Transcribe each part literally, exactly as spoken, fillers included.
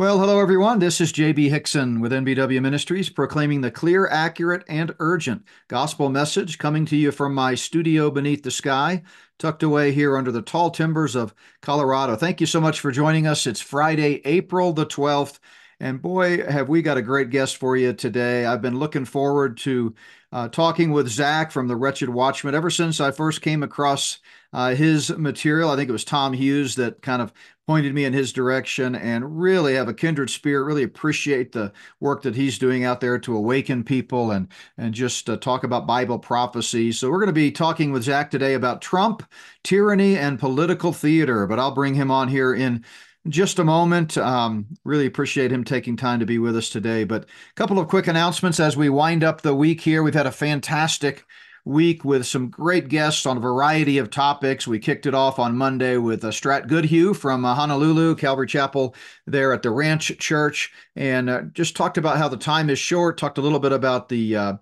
Well, hello, everyone. This is J B Hickson with N B W Ministries, proclaiming the clear, accurate, and urgent gospel message coming to you from my studio beneath the sky, tucked away here under the tall timbers of Colorado. Thank you so much for joining us. It's Friday, April the twelfth, and boy, have we got a great guest for you today. I've been looking forward to uh, talking with Zach from the Wretched Watchman ever since I first came across uh, his material. I think it was Tom Hughes that kind of pointed me in his direction, and really have a kindred spirit, really appreciate the work that he's doing out there to awaken people and, and just uh, talk about Bible prophecy. So we're going to be talking with Zach today about Trump, tyranny, and political theater, but I'll bring him on here in just a moment. Um, really appreciate him taking time to be with us today. But a couple of quick announcements as we wind up the week here. We've had a fantastic week with some great guests on a variety of topics. We kicked it off on Monday with uh, Strat Goodhue from uh, Honolulu, Calvary Chapel there at the Ranch Church, and uh, just talked about how the time is short, talked a little bit about the uh,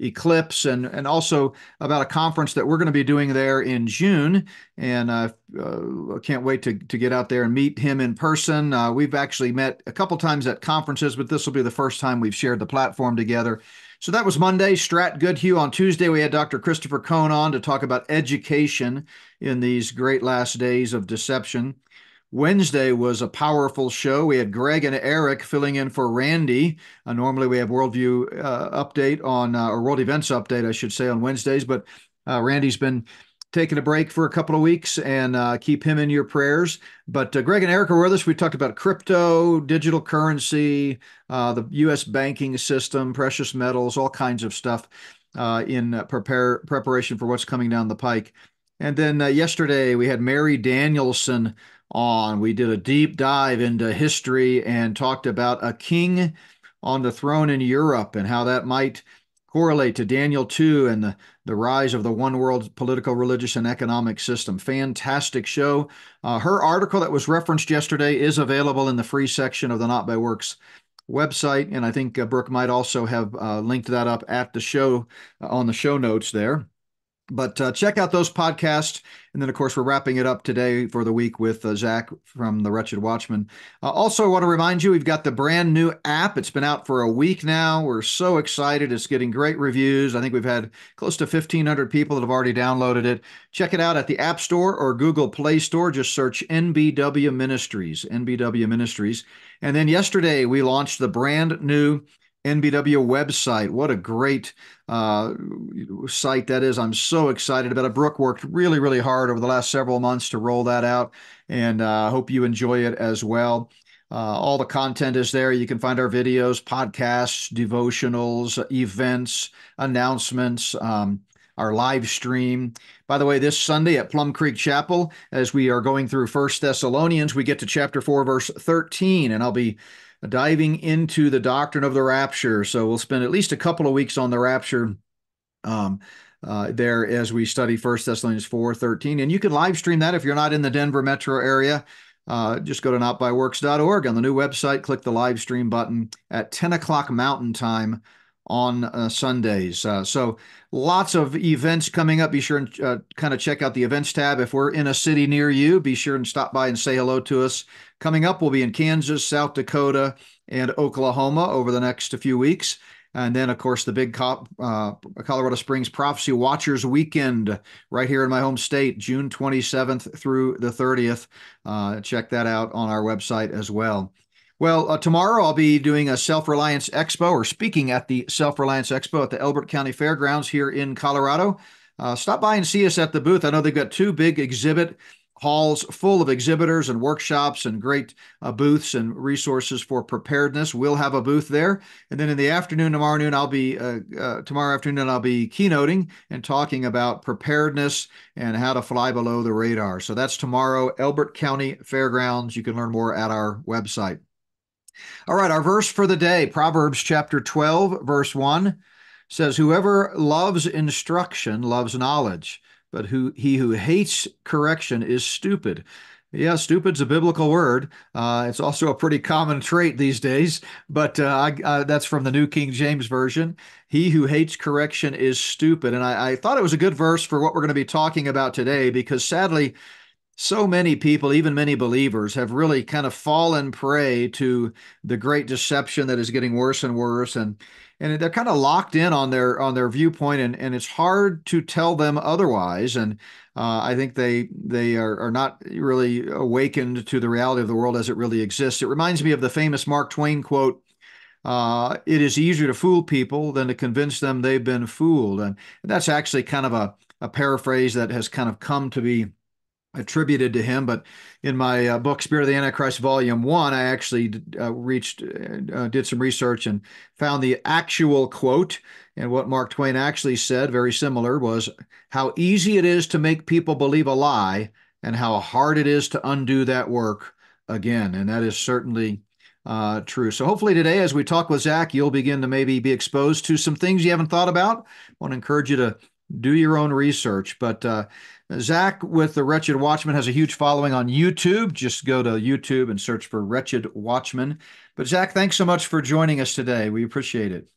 eclipse, and and also about a conference that we're going to be doing there in June. And I uh, uh, can't wait to, to get out there and meet him in person. Uh, we've actually met a couple times at conferences, but this will be the first time we've shared the platform together. So that was Monday, Strat Goodhue. On Tuesday, we had Doctor Christopher Cohn on to talk about education in these great last days of deception. Wednesday was a powerful show. We had Greg and Eric filling in for Randy. Uh, normally, we have Worldview uh, update on, uh, or World Events update, I should say, on Wednesdays. But uh, Randy's been taking a break for a couple of weeks, and uh, keep him in your prayers. But uh, Greg and Eric are with us. We talked about crypto, digital currency, uh, the U S banking system, precious metals, all kinds of stuff uh, in uh, prepare, preparation for what's coming down the pike. And then uh, yesterday we had Mary Danielson on. We did a deep dive into history and talked about a king on the throne in Europe and how that might correlate to Daniel two and the, the rise of the one world political, religious, and economic system. Fantastic show. Uh, her article that was referenced yesterday is available in the free section of the Not by Works website, and I think uh, Brooke might also have uh, linked that up at the show, uh, on the show notes there. But uh, check out those podcasts. And then, of course, we're wrapping it up today for the week with uh, Zach from the Wretched Watchman. Uh, also, want to remind you, we've got the brand new app. It's been out for a week now. We're so excited. It's getting great reviews. I think we've had close to fifteen hundred people that have already downloaded it. Check it out at the App Store or Google Play Store. Just search N B W Ministries, N B W Ministries. And then yesterday, we launched the brand new N B W website. What a great uh, site that is. I'm so excited about it. Brooke worked really, really hard over the last several months to roll that out, and I uh, hope you enjoy it as well. Uh, all the content is there. You can find our videos, podcasts, devotionals, events, announcements, um, our live stream. By the way, this Sunday at Plum Creek Chapel, as we are going through First Thessalonians, we get to chapter four, verse thirteen, and I'll be diving into the doctrine of the rapture. So we'll spend at least a couple of weeks on the rapture um, uh, there as we study First Thessalonians four thirteen. And you can live stream that if you're not in the Denver metro area. Uh, just go to not by works dot org on the new website. Click the live stream button at ten o'clock Mountain Time on uh, Sundays. Uh, so lots of events coming up. Be sure and uh, kind of check out the events tab. If we're in a city near you, be sure and stop by and say hello to us. Coming up, we'll be in Kansas, South Dakota, and Oklahoma over the next few weeks. And then, of course, the big Cop, uh, Colorado Springs Prophecy Watchers Weekend right here in my home state, June twenty-seventh through the thirtieth. Uh, check that out on our website as well. Well, uh, tomorrow I'll be doing a Self-Reliance Expo, or speaking at the Self-Reliance Expo at the Elbert County Fairgrounds here in Colorado. Uh, stop by and see us at the booth. I know they've got two big exhibit halls full of exhibitors and workshops and great uh, booths and resources for preparedness. We'll have a booth there. And then in the afternoon, tomorrow noon, I'll be, uh, uh, tomorrow afternoon, I'll be keynoting and talking about preparedness and how to fly below the radar. So that's tomorrow, Elbert County Fairgrounds. You can learn more at our website. All right, our verse for the day, Proverbs chapter twelve, verse one, says, "Whoever loves instruction loves knowledge, but who he who hates correction is stupid." Yeah, stupid's a biblical word. Uh, it's also a pretty common trait these days, but uh, I, uh, that's from the New King James Version. He who hates correction is stupid. And I, I thought it was a good verse for what we're going to be talking about today, because sadly, so many people, even many believers, have really kind of fallen prey to the great deception that is getting worse and worse, and and they're kind of locked in on their on their viewpoint, and and it's hard to tell them otherwise. And uh, I think they they are, are not really awakened to the reality of the world as it really exists. It reminds me of the famous Mark Twain quote, uh, "It is easier to fool people than to convince them they've been fooled," and that's actually kind of a a paraphrase that has kind of come to be attributed to him. But in my uh, book, Spirit of the Antichrist, Volume One, I actually uh, reached, uh, did some research and found the actual quote. And what Mark Twain actually said, very similar, was how easy it is to make people believe a lie and how hard it is to undo that work again. And that is certainly uh, true. So hopefully today, as we talk with Zach, you'll begin to maybe be exposed to some things you haven't thought about. I want to encourage you to do your own research. But uh, Zach with the Wretched Watchman has a huge following on YouTube. Just go to YouTube and search for Wretched Watchman. But Zach, thanks so much for joining us today. We appreciate it.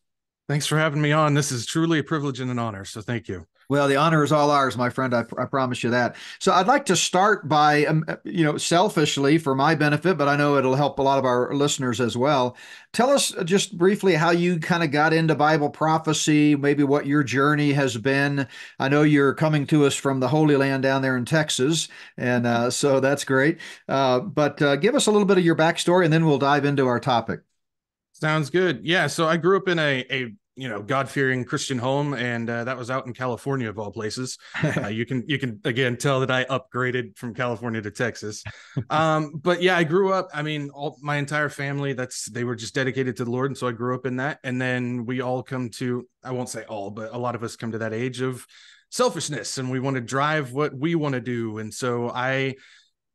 Thanks for having me on. This is truly a privilege and an honor, so thank you. Well, the honor is all ours, my friend. I, I promise you that. So I'd like to start by, um, you know, selfishly for my benefit, but I know it'll help a lot of our listeners as well. Tell us just briefly how you kind of got into Bible prophecy, maybe what your journey has been. I know you're coming to us from the Holy Land down there in Texas, and uh, so that's great. Uh, but uh, give us a little bit of your backstory, and then we'll dive into our topic. Sounds good. Yeah, so I grew up in a a you know, God-fearing Christian home. And uh, that was out in California of all places. Uh, you can, you can again, tell that I upgraded from California to Texas. Um, but yeah, I grew up, I mean, all my entire family, that's, they were just dedicated to the Lord. And so I grew up in that. And then we all come to, I won't say all, but a lot of us come to that age of selfishness and we want to drive what we want to do. And so I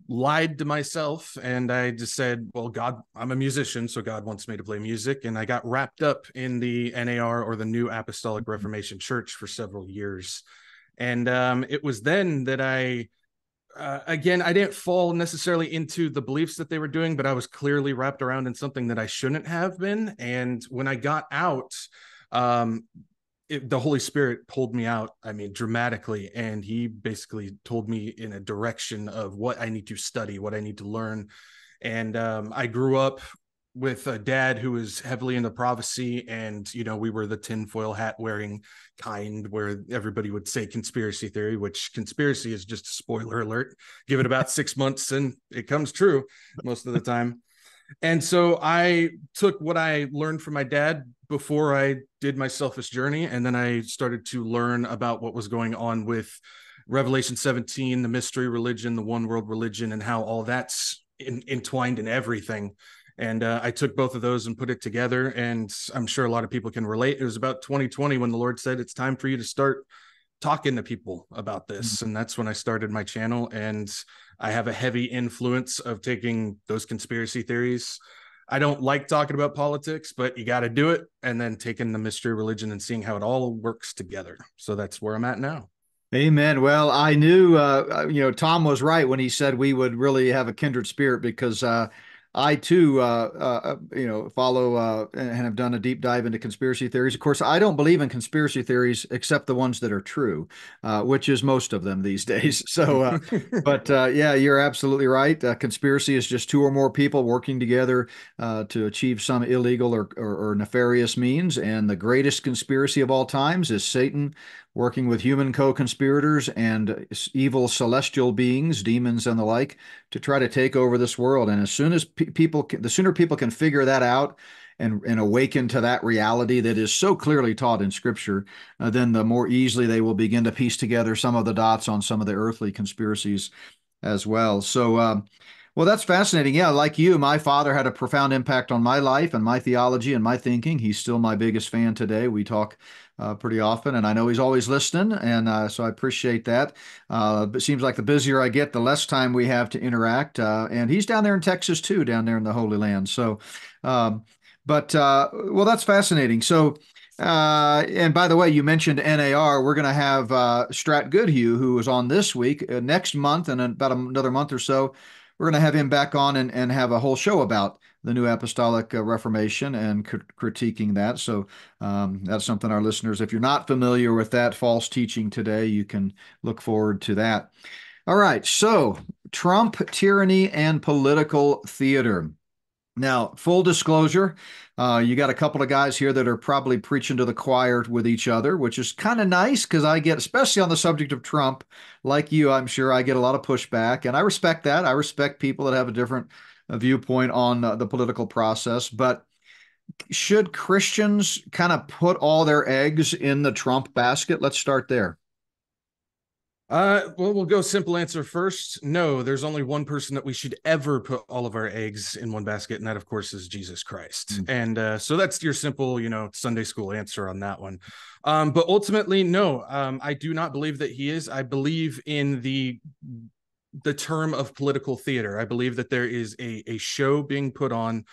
lied to myself and I just said, well, God, I'm a musician, so God wants me to play music. And I got wrapped up in the N A R, or the New Apostolic Reformation Church, for several years. And um, it was then that I, uh, again, I didn't fall necessarily into the beliefs that they were doing, but I was clearly wrapped around in something that I shouldn't have been. And when I got out, um, It, the Holy Spirit pulled me out, I mean, dramatically. And he basically told me in a direction of what I need to study, what I need to learn. And um, I grew up with a dad who was heavily into prophecy. And, you know, we were the tinfoil hat wearing kind, where everybody would say conspiracy theory, which conspiracy is just a spoiler alert. Give it about six months and it comes true most of the time. And so I took what I learned from my dad before I did my selfish journey. And then I started to learn about what was going on with Revelation seventeen, the mystery religion, the one world religion, and how all that's in, entwined in everything. And uh, I took both of those and put it together. And I'm sure a lot of people can relate. It was about twenty twenty when the Lord said, it's time for you to start talking to people about this. And that's when I started my channel. And I have a heavy influence of taking those conspiracy theories. I don't like talking about politics, but you got to do it. And then taking the mystery religion and seeing how it all works together. So that's where I'm at now. Amen. Well, I knew, uh, you know, Tom was right when he said we would really have a kindred spirit, because uh, I too, uh, uh, you know, follow uh, and have done a deep dive into conspiracy theories. Of course, I don't believe in conspiracy theories except the ones that are true, uh, which is most of them these days. So, uh, but uh, yeah, you're absolutely right. Uh, conspiracy is just two or more people working together uh, to achieve some illegal or, or, or nefarious means. And the greatest conspiracy of all times is Satan working with human co-conspirators and evil celestial beings, demons and the like, to try to take over this world. And as soon as pe people, can, the sooner people can figure that out and, and awaken to that reality that is so clearly taught in Scripture, uh, then the more easily they will begin to piece together some of the dots on some of the earthly conspiracies as well. So, um, well, that's fascinating. Yeah, like you, my father had a profound impact on my life and my theology and my thinking. He's still my biggest fan today. We talk Uh, pretty often, and I know he's always listening, and uh, so I appreciate that. Uh, but it seems like the busier I get, the less time we have to interact. Uh, and he's down there in Texas too, down there in the Holy Land. So, um, but uh, well, that's fascinating. So, uh, and by the way, you mentioned N A R. We're going to have uh, Strat Goodhue, who was on this week, uh, next month, and about another month or so, we're going to have him back on and and have a whole show about the New Apostolic Reformation and critiquing that. So um, that's something our listeners, if you're not familiar with that false teaching today, you can look forward to that. All right. So Trump, tyranny, and political theater. Now, full disclosure, uh, you got a couple of guys here that are probably preaching to the choir with each other, which is kind of nice because I get, especially on the subject of Trump, like you, I'm sure I get a lot of pushback, and I respect that. I respect people that have a different uh, viewpoint on uh, the political process, but should Christians kind of put all their eggs in the Trump basket? Let's start there. Uh, well, we'll go simple answer first. No, there's only one person that we should ever put all of our eggs in one basket, and that, of course, is Jesus Christ. Mm-hmm. And uh, so that's your simple, you know, Sunday school answer on that one. Um, but ultimately, no, um, I do not believe that he is. I believe in the the term of political theater. I believe that there is a a show being put on.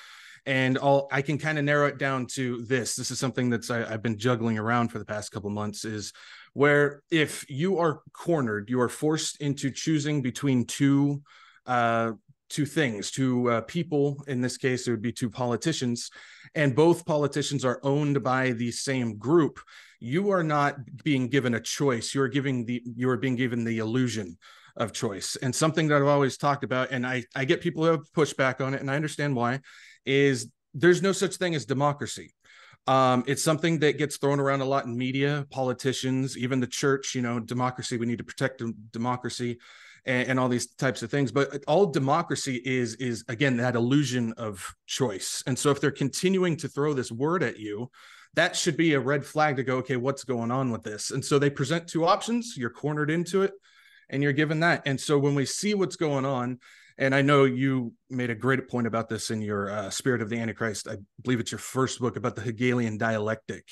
And I'll, I can kind of narrow it down to this. This is something that's I, I've been juggling around for the past couple of months, is where if you are cornered, you are forced into choosing between two uh, two things, two uh, people. In this case, it would be two politicians, and both politicians are owned by the same group. You are not being given a choice. You are giving the you are being given the illusion of choice. And something that I've always talked about, and I, I get people who have pushback on it, and I understand why, is there's no such thing as democracy. Um, it's something that gets thrown around a lot in media, politicians, even the church, you know, democracy, we need to protect democracy and, and all these types of things. But all democracy is, is again, that illusion of choice. And so if they're continuing to throw this word at you, that should be a red flag to go, okay, what's going on with this? And so they present two options, you're cornered into it, and you're given that. And so when we see what's going on, and I know you made a great point about this in your uh, Spirit of the Antichrist. I believe it's your first book about the Hegelian dialectic.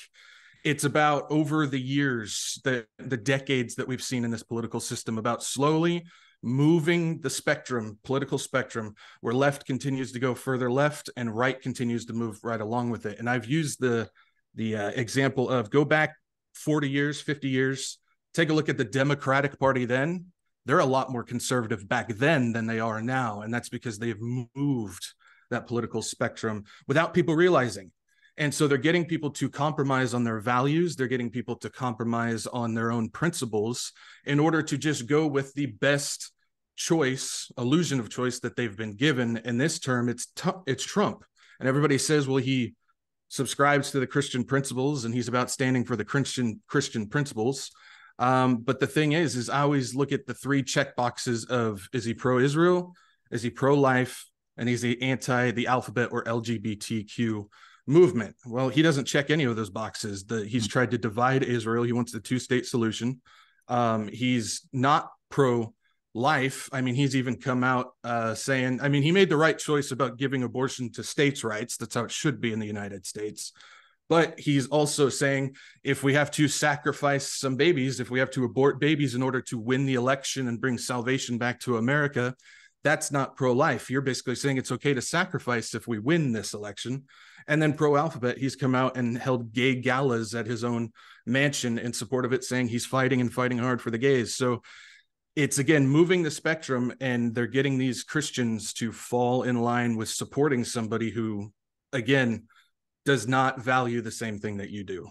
It's about over the years, the, the decades that we've seen in this political system, about slowly moving the spectrum, political spectrum, where left continues to go further left and right continues to move right along with it. And I've used the, the uh, example of go back forty years, fifty years, take a look at the Democratic Party then. They're a lot more conservative back then than they are now. And that's because they've moved that political spectrum without people realizing. And so they're getting people to compromise on their values. They're getting people to compromise on their own principles in order to just go with the best choice, illusion of choice that they've been given. And this term, it's, it's Trump. And everybody says, well, he subscribes to the Christian principles and he's about standing for the Christian Christian principles. Um, but the thing is, is I always look at the three check boxes of, is he pro-Israel, is he pro-life, and is he anti the alphabet or L G B T Q movement? Well, he doesn't check any of those boxes. The, he's tried to divide Israel. He wants the two-state solution. Um, he's not pro-life. I mean, he's even come out uh, saying, I mean, he made the right choice about giving abortion to states' rights. That's how it should be in the United States. But he's also saying, if we have to sacrifice some babies, if we have to abort babies in order to win the election and bring salvation back to America, that's not pro-life. You're basically saying it's okay to sacrifice if we win this election. And then pro-alphabet, he's come out and held gay galas at his own mansion in support of it, saying he's fighting and fighting hard for the gays. So it's, again, moving the spectrum, and they're getting these Christians to fall in line with supporting somebody who, again, does not value the same thing that you do.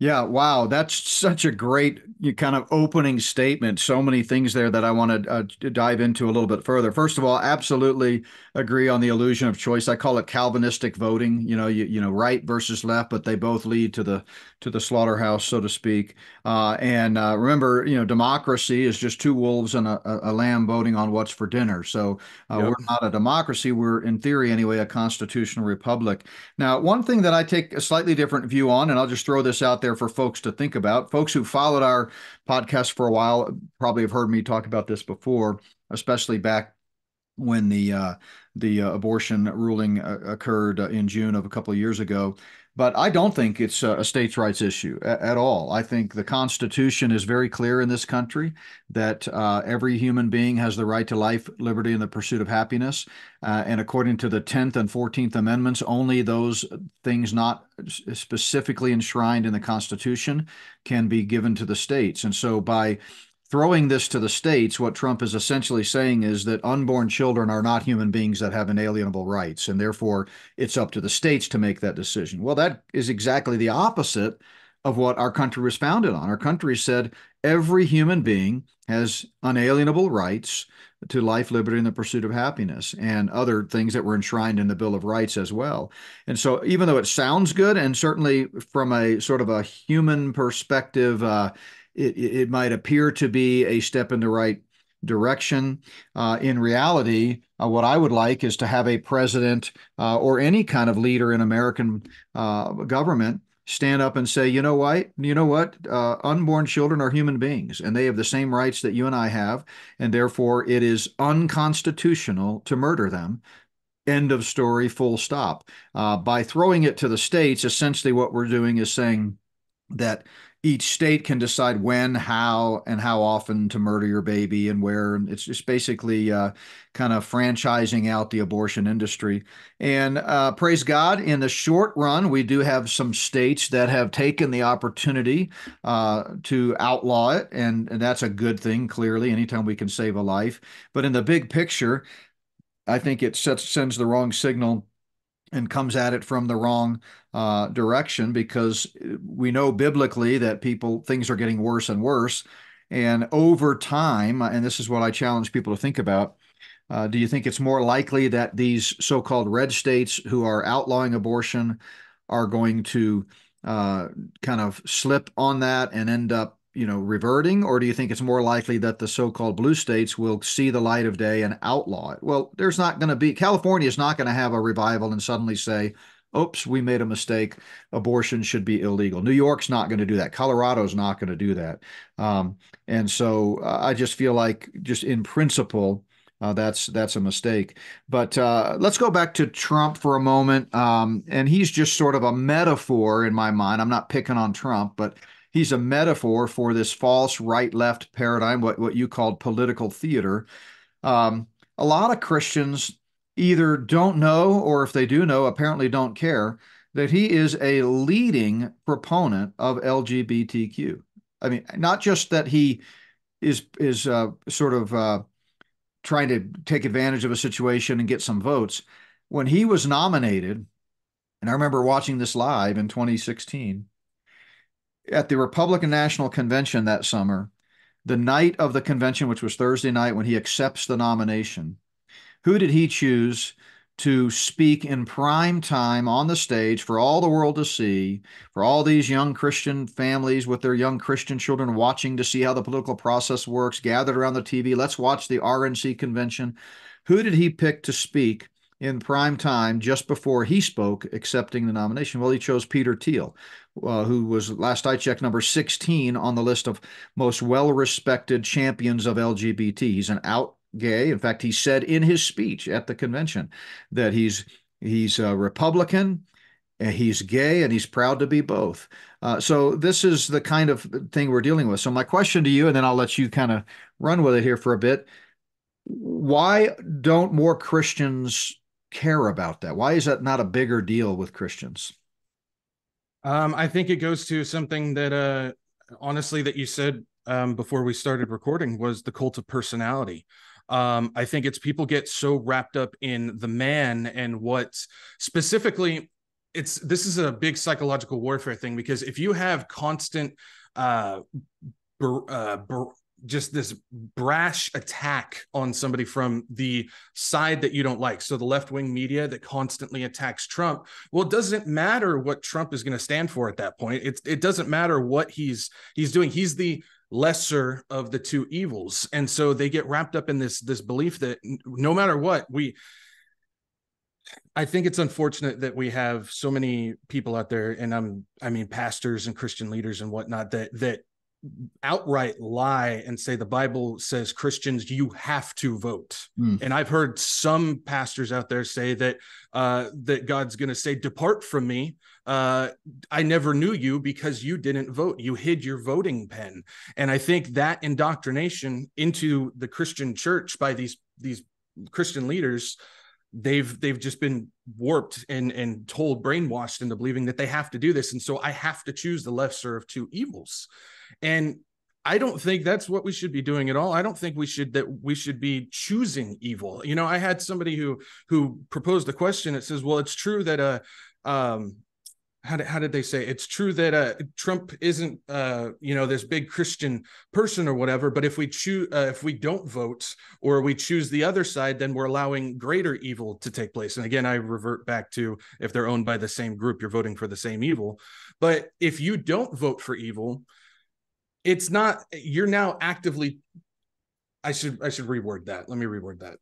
Yeah, wow, that's such a great kind of opening statement. So many things there that I want to uh, dive into a little bit further. First of all, absolutely agree on the illusion of choice. I call it Calvinistic voting. You know, you, you know, right versus left, but they both lead to the to the slaughterhouse, so to speak. Uh, and uh, remember, you know, democracy is just two wolves and a, a lamb voting on what's for dinner. So uh, yep. We're not a democracy. We're, in theory anyway, a constitutional republic. Now, one thing that I take a slightly different view on, and I'll just throw this out there for folks to think about. Folks who followed our podcast for a while probably have heard me talk about this before, especially back when the uh, the uh, abortion ruling uh, occurred uh, in June of a couple of years ago. But I don't think it's a states' rights issue at, at all. I think the Constitution is very clear in this country that uh, every human being has the right to life, liberty, and the pursuit of happiness. Uh, and according to the tenth and fourteenth Amendments, only those things not specifically enshrined in the Constitution can be given to the states. And so by throwing this to the states, what Trump is essentially saying is that unborn children are not human beings that have inalienable rights, and therefore it's up to the states to make that decision. Well, that is exactly the opposite of what our country was founded on. Our country said every human being has unalienable rights to life, liberty, and the pursuit of happiness, and other things that were enshrined in the Bill of Rights as well. And so even though it sounds good, and certainly from a sort of a human perspective, uh, it, it might appear to be a step in the right direction, uh, in reality, uh, what I would like is to have a president uh, or any kind of leader in American uh, government stand up and say, you know what, you know what, uh, unborn children are human beings, and they have the same rights that you and I have, and therefore it is unconstitutional to murder them. End of story, full stop. Uh, by throwing it to the states, essentially what we're doing is saying that each state can decide when, how, and how often to murder your baby and where. And it's just basically uh, kind of franchising out the abortion industry. And uh, praise God, in the short run, we do have some states that have taken the opportunity uh, to outlaw it. And, and that's a good thing, clearly, anytime we can save a life. But in the big picture, I think it sets, sends the wrong signal and comes at it from the wrong uh, direction, because we know biblically that people, things are getting worse and worse. And over time, and this is what I challenge people to think about, uh, do you think it's more likely that these so-called red states who are outlawing abortion are going to uh, kind of slip on that and end up, you know, reverting? Or do you think it's more likely that the so-called blue states will see the light of day and outlaw it? Well, there's not going to be, California is not going to have a revival and suddenly say, oops, we made a mistake. Abortion should be illegal. New York's not going to do that. Colorado's not going to do that. Um, and so uh, I just feel like just in principle, Uh, that's that's a mistake. But uh, let's go back to Trump for a moment. Um, and he's just sort of a metaphor in my mind. I'm not picking on Trump, but he's a metaphor for this false right-left paradigm, what, what you called political theater. Um, a lot of Christians either don't know, or if they do know, apparently don't care, that he is a leading proponent of L G B T Q. I mean, not just that he is, is uh, sort of... Uh, trying to take advantage of a situation and get some votes. When he was nominated, and I remember watching this live in twenty sixteen, at the Republican National Convention that summer, the night of the convention, which was Thursday night, when he accepts the nomination, who did he choose to speak in prime time on the stage for all the world to see, for all these young Christian families with their young Christian children watching to see how the political process works, gathered around the T V, let's watch the R N C convention. Who did he pick to speak in prime time just before he spoke accepting the nomination? Well, he chose Peter Thiel, uh, who was, last I checked, number sixteen on the list of most well-respected champions of L G B T. He's an out gay. In fact, he said in his speech at the convention that he's he's a Republican, and he's gay, and he's proud to be both. Uh, so this is the kind of thing we're dealing with. So my question to you, and then I'll let you kind of run with it here for a bit. Why don't more Christians care about that? Why is that not a bigger deal with Christians? Um, I think it goes to something that, uh, honestly, that you said um, before we started recording, was the cult of personality. Um, I think it's people get so wrapped up in the man and what specifically it's, this is a big psychological warfare thing, because if you have constant, uh, ber, uh ber, just this brash attack on somebody from the side that you don't like. So the left-wing media that constantly attacks Trump, well, it doesn't matter what Trump is going to stand for at that point. It, it doesn't matter what he's, he's doing. He's the lesser of the two evils. And so they get wrapped up in this, this belief that no matter what we, I think it's unfortunate that we have so many people out there, and I'm, I mean, pastors and Christian leaders and whatnot, that, that outright lie and say the Bible says, Christians, you have to vote. Mm. And I've heard some pastors out there say that, uh, that God's going to say, depart from me. Uh, I never knew you because you didn't vote. You hid your voting pen. And I think that indoctrination into the Christian church by these, these Christian leaders, they've, they've just been warped and, and told, brainwashed into believing that they have to do this. And so I have to choose the lesser of two evils. And I don't think that's what we should be doing at all. I don't think we should, that we should be choosing evil. You know, I had somebody who, who proposed a question. It says, well, it's true that, uh, um, how did, how did they say? It's true that uh, Trump isn't, uh, you know, this big Christian person or whatever. But if we choose, uh, if we don't vote or we choose the other side, then we're allowing greater evil to take place. And again, I revert back to if they're owned by the same group, you're voting for the same evil. But if you don't vote for evil, it's not, you're now actively, I should, I should reword that. Let me reword that.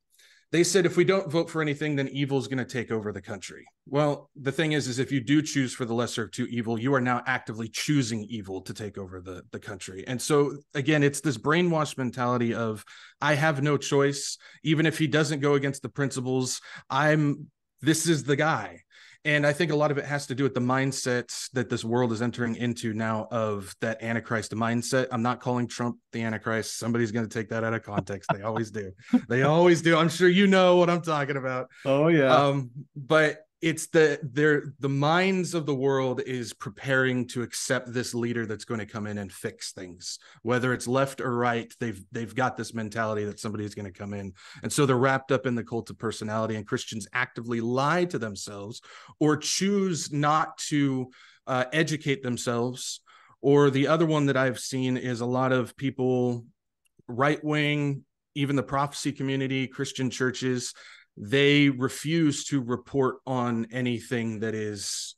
They said, if we don't vote for anything, then evil is going to take over the country. Well, the thing is, is if you do choose for the lesser of two evil, you are now actively choosing evil to take over the, the country. And so, again, it's this brainwashed mentality of, I have no choice. Even if he doesn't go against the principles, I'm, this is the guy. And I think a lot of it has to do with the mindset that this world is entering into now of that Antichrist mindset. I'm not calling Trump the Antichrist. Somebody's going to take that out of context. They always do. They always do. I'm sure you know what I'm talking about. Oh, yeah. Um, but it's the, they're, the minds of the world is preparing to accept this leader that's going to come in and fix things. Whether it's left or right, they've they've got this mentality that somebody's going to come in. And so they're wrapped up in the cult of personality, and Christians actively lie to themselves or choose not to uh, educate themselves. Or the other one that I've seen is a lot of people, right-wing, even the prophecy community, Christian churches, they refuse to report on anything that is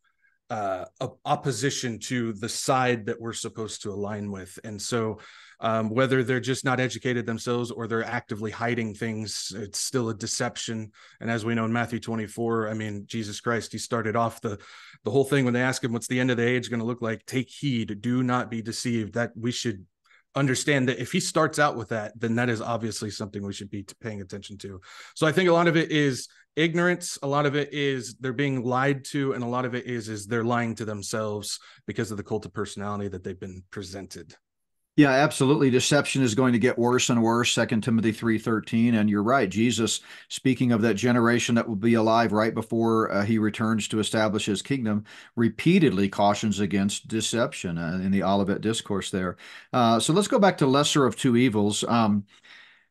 uh, opposition to the side that we're supposed to align with. And so um, whether they're just not educated themselves or they're actively hiding things, it's still a deception. And as we know in Matthew twenty-four, I mean, Jesus Christ, he started off the, the whole thing when they ask him, what's the end of the age going to look like? Take heed, do not be deceived. That we should understand that if he starts out with that, then that is obviously something we should be paying attention to. So I think a lot of it is ignorance. A lot of it is they're being lied to. And a lot of it is, is they're lying to themselves because of the cult of personality that they've been presented. Yeah, absolutely. Deception is going to get worse and worse, Second Timothy three thirteen. And you're right, Jesus, speaking of that generation that will be alive right before uh, he returns to establish his kingdom, repeatedly cautions against deception uh, in the Olivet Discourse there. Uh, so let's go back to lesser of two evils. Um,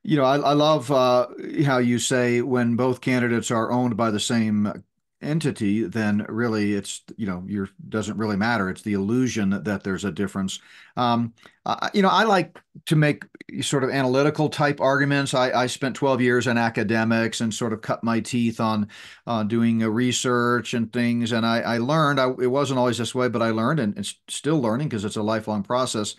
you know, I, I love uh, how you say when both candidates are owned by the same entity, then really it's, you know, you're doesn't really matter. It's the illusion that, that there's a difference. Um, I, you know, I like to make sort of analytical type arguments. I, I spent twelve years in academics and sort of cut my teeth on uh, doing a research and things. And I, I learned, I, it wasn't always this way, but I learned, and it's still learning because it's a lifelong process,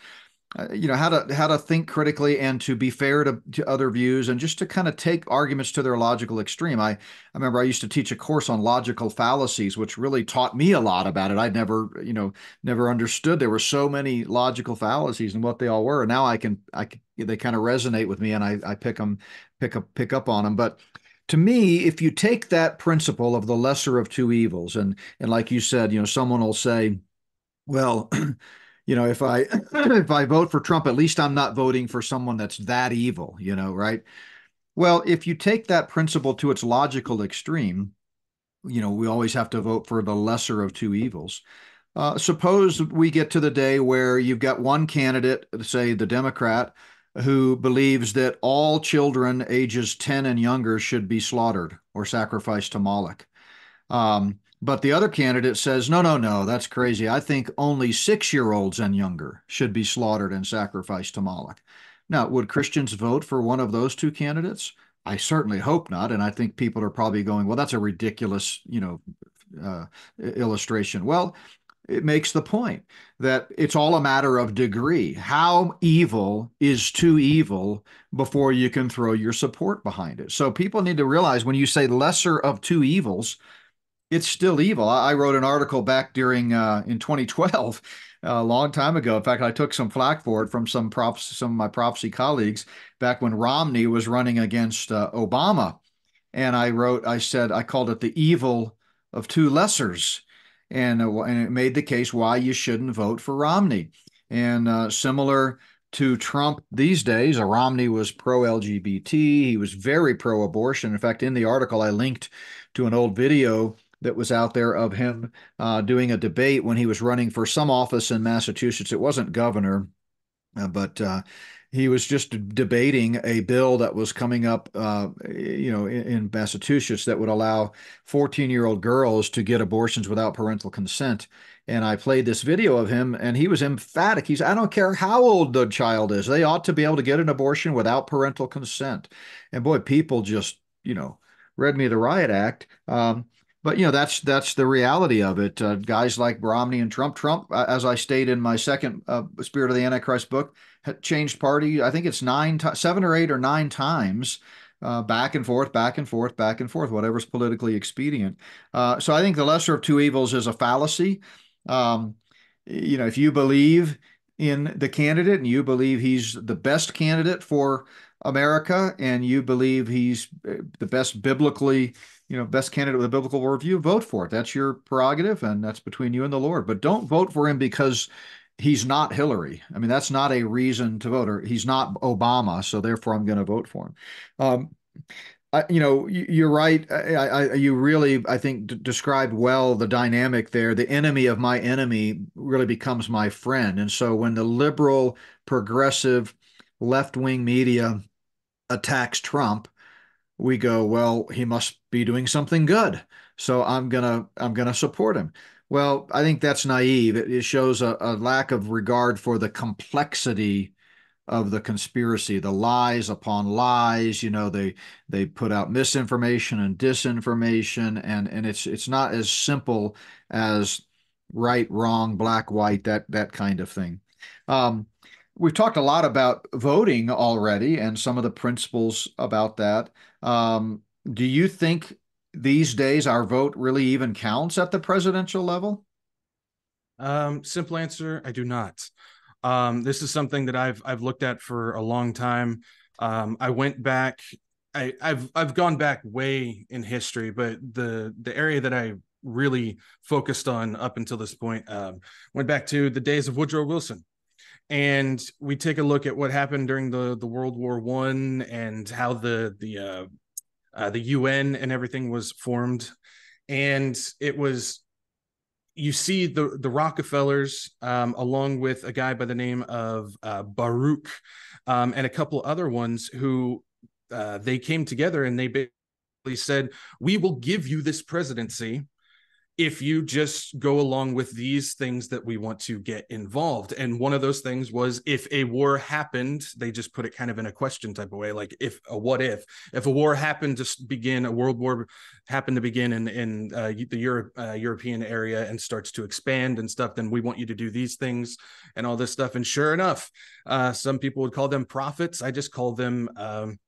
uh, you know, how to, how to think critically and to be fair to, to other views and just to kind of take arguments to their logical extreme. I, I remember I used to teach a course on logical fallacies, which really taught me a lot about it. I'd never, you know, never understood. There were so many logical fallacies and what they all were. And now I can, I can, they kind of resonate with me and I, I pick them, pick up, pick up on them. But to me, if you take that principle of the lesser of two evils, and, and like you said, you know, someone will say, well, you know, if I if I vote for Trump, at least I'm not voting for someone that's that evil, you know, right? Well, if you take that principle to its logical extreme, you know, we always have to vote for the lesser of two evils. Uh, suppose we get to the day where you've got one candidate, say the Democrat, who believes that all children ages ten and younger should be slaughtered or sacrificed to Moloch. Um But the other candidate says, no, no, no, that's crazy. I think only six-year-olds and younger should be slaughtered and sacrificed to Moloch. Now, would Christians vote for one of those two candidates? I certainly hope not. And I think people are probably going, well, that's a ridiculous, you know, uh, illustration. Well, it makes the point that it's all a matter of degree. How evil is too evil before you can throw your support behind it? So people need to realize when you say lesser of two evils, it's still evil. I wrote an article back during uh, in twenty twelve, a long time ago. In fact, I took some flack for it from some props, some of my prophecy colleagues back when Romney was running against uh, Obama. And I wrote, I said, I called it the evil of two lessers, and, uh, and it made the case why you shouldn't vote for Romney. And uh, similar to Trump these days, uh, Romney was pro-L G B T. He was very pro-abortion. In fact, in the article, I linked to an old video that was out there of him uh, doing a debate when he was running for some office in Massachusetts. It wasn't governor. Uh, but uh, he was just debating a bill that was coming up, uh, you know, in, in Massachusetts that would allow fourteen-year-old girls to get abortions without parental consent. And I played this video of him, and he was emphatic. He's, I don't care how old the child is. They ought to be able to get an abortion without parental consent. And boy, people just, you know, read me the riot act. Um, But, you know, that's that's the reality of it. Uh, guys like Romney and Trump. Trump, as I stated in my second uh, Spirit of the Antichrist book, had changed party. I think it's nine, seven or eight or nine times uh, back and forth, back and forth, back and forth, whatever's politically expedient. Uh, so I think the lesser of two evils is a fallacy. Um, you know, if you believe in the candidate and you believe he's the best candidate for America and you believe he's the best biblically you know, best candidate with a biblical worldview, vote for it. That's your prerogative, and that's between you and the Lord. But don't vote for him because he's not Hillary. I mean, that's not a reason to vote, or he's not Obama, so therefore I'm going to vote for him. Um, I, you know, you're right. I, I, you really, I think, d- described well the dynamic there. The enemy of my enemy really becomes my friend. And so when the liberal, progressive, left-wing media attacks Trump, we go, well, he must be doing something good, so I'm gonna I'm gonna support him. Well, I think that's naive. It, it shows a, a lack of regard for the complexity of the conspiracy, the lies upon lies. You know, they they put out misinformation and disinformation, and and it's it's not as simple as right, wrong, black, white, that that kind of thing. Um, We've talked a lot about voting already and some of the principles about that. Um, do you think these days our vote really even counts at the presidential level? Um, simple answer, I do not. Um, this is something that I've I've looked at for a long time. Um, I went back, I, I've I've gone back way in history, but the the area that I really focused on up until this point um, went back to the days of Woodrow Wilson. And we take a look at what happened during the, the World War One and how the the uh, uh, the U N and everything was formed. And it was, you see the, the Rockefellers um, along with a guy by the name of uh, Baruch um, and a couple other ones who uh, they came together and they basically said, we will give you this presidency if you just go along with these things that we want to get involved. And one of those things was if a war happened, they just put it kind of in a question type of way, like if a what if, if a war happened to begin, a world war happened to begin in, in uh, the Europe, uh, European area and starts to expand and stuff, then we want you to do these things and all this stuff. And sure enough, uh, some people would call them prophets. I just call them um,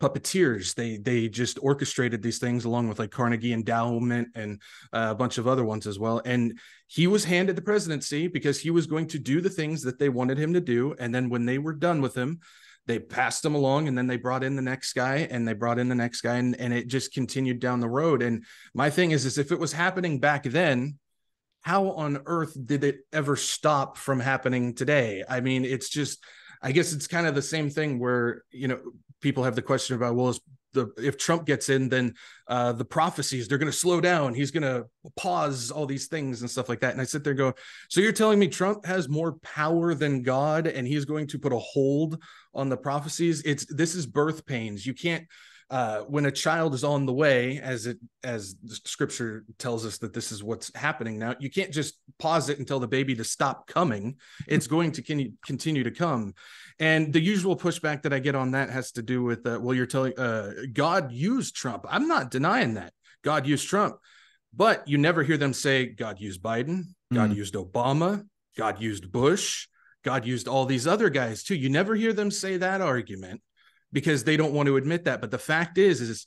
puppeteers. They they just orchestrated these things along with like Carnegie Endowment and uh, a bunch of other ones as well. And he was handed the presidency because he was going to do the things that they wanted him to do. And then when they were done with him, they passed him along and then they brought in the next guy and they brought in the next guy. And, and it just continued down the road. And my thing is, is if it was happening back then, how on earth did it ever stop from happening today? I mean, it's just, I guess it's kind of the same thing where, you know, people have the question about, well, is the, if Trump gets in, then uh, the prophecies, they're going to slow down. He's going to pause all these things and stuff like that. And I sit there going, so you're telling me Trump has more power than God and he's going to put a hold on the prophecies? It's this is birth pains. You can't uh, when a child is on the way, as it as scripture tells us that this is what's happening now, you can't just pause it and tell the baby to stop coming. It's going to con- continue to come. And the usual pushback that I get on that has to do with, uh, well, you're telling uh, God used Trump. I'm not denying that. God used Trump. But you never hear them say, God used Biden, God mm. used Obama, God used Bush, God used all these other guys too. You never hear them say that argument because they don't want to admit that. But the fact is, is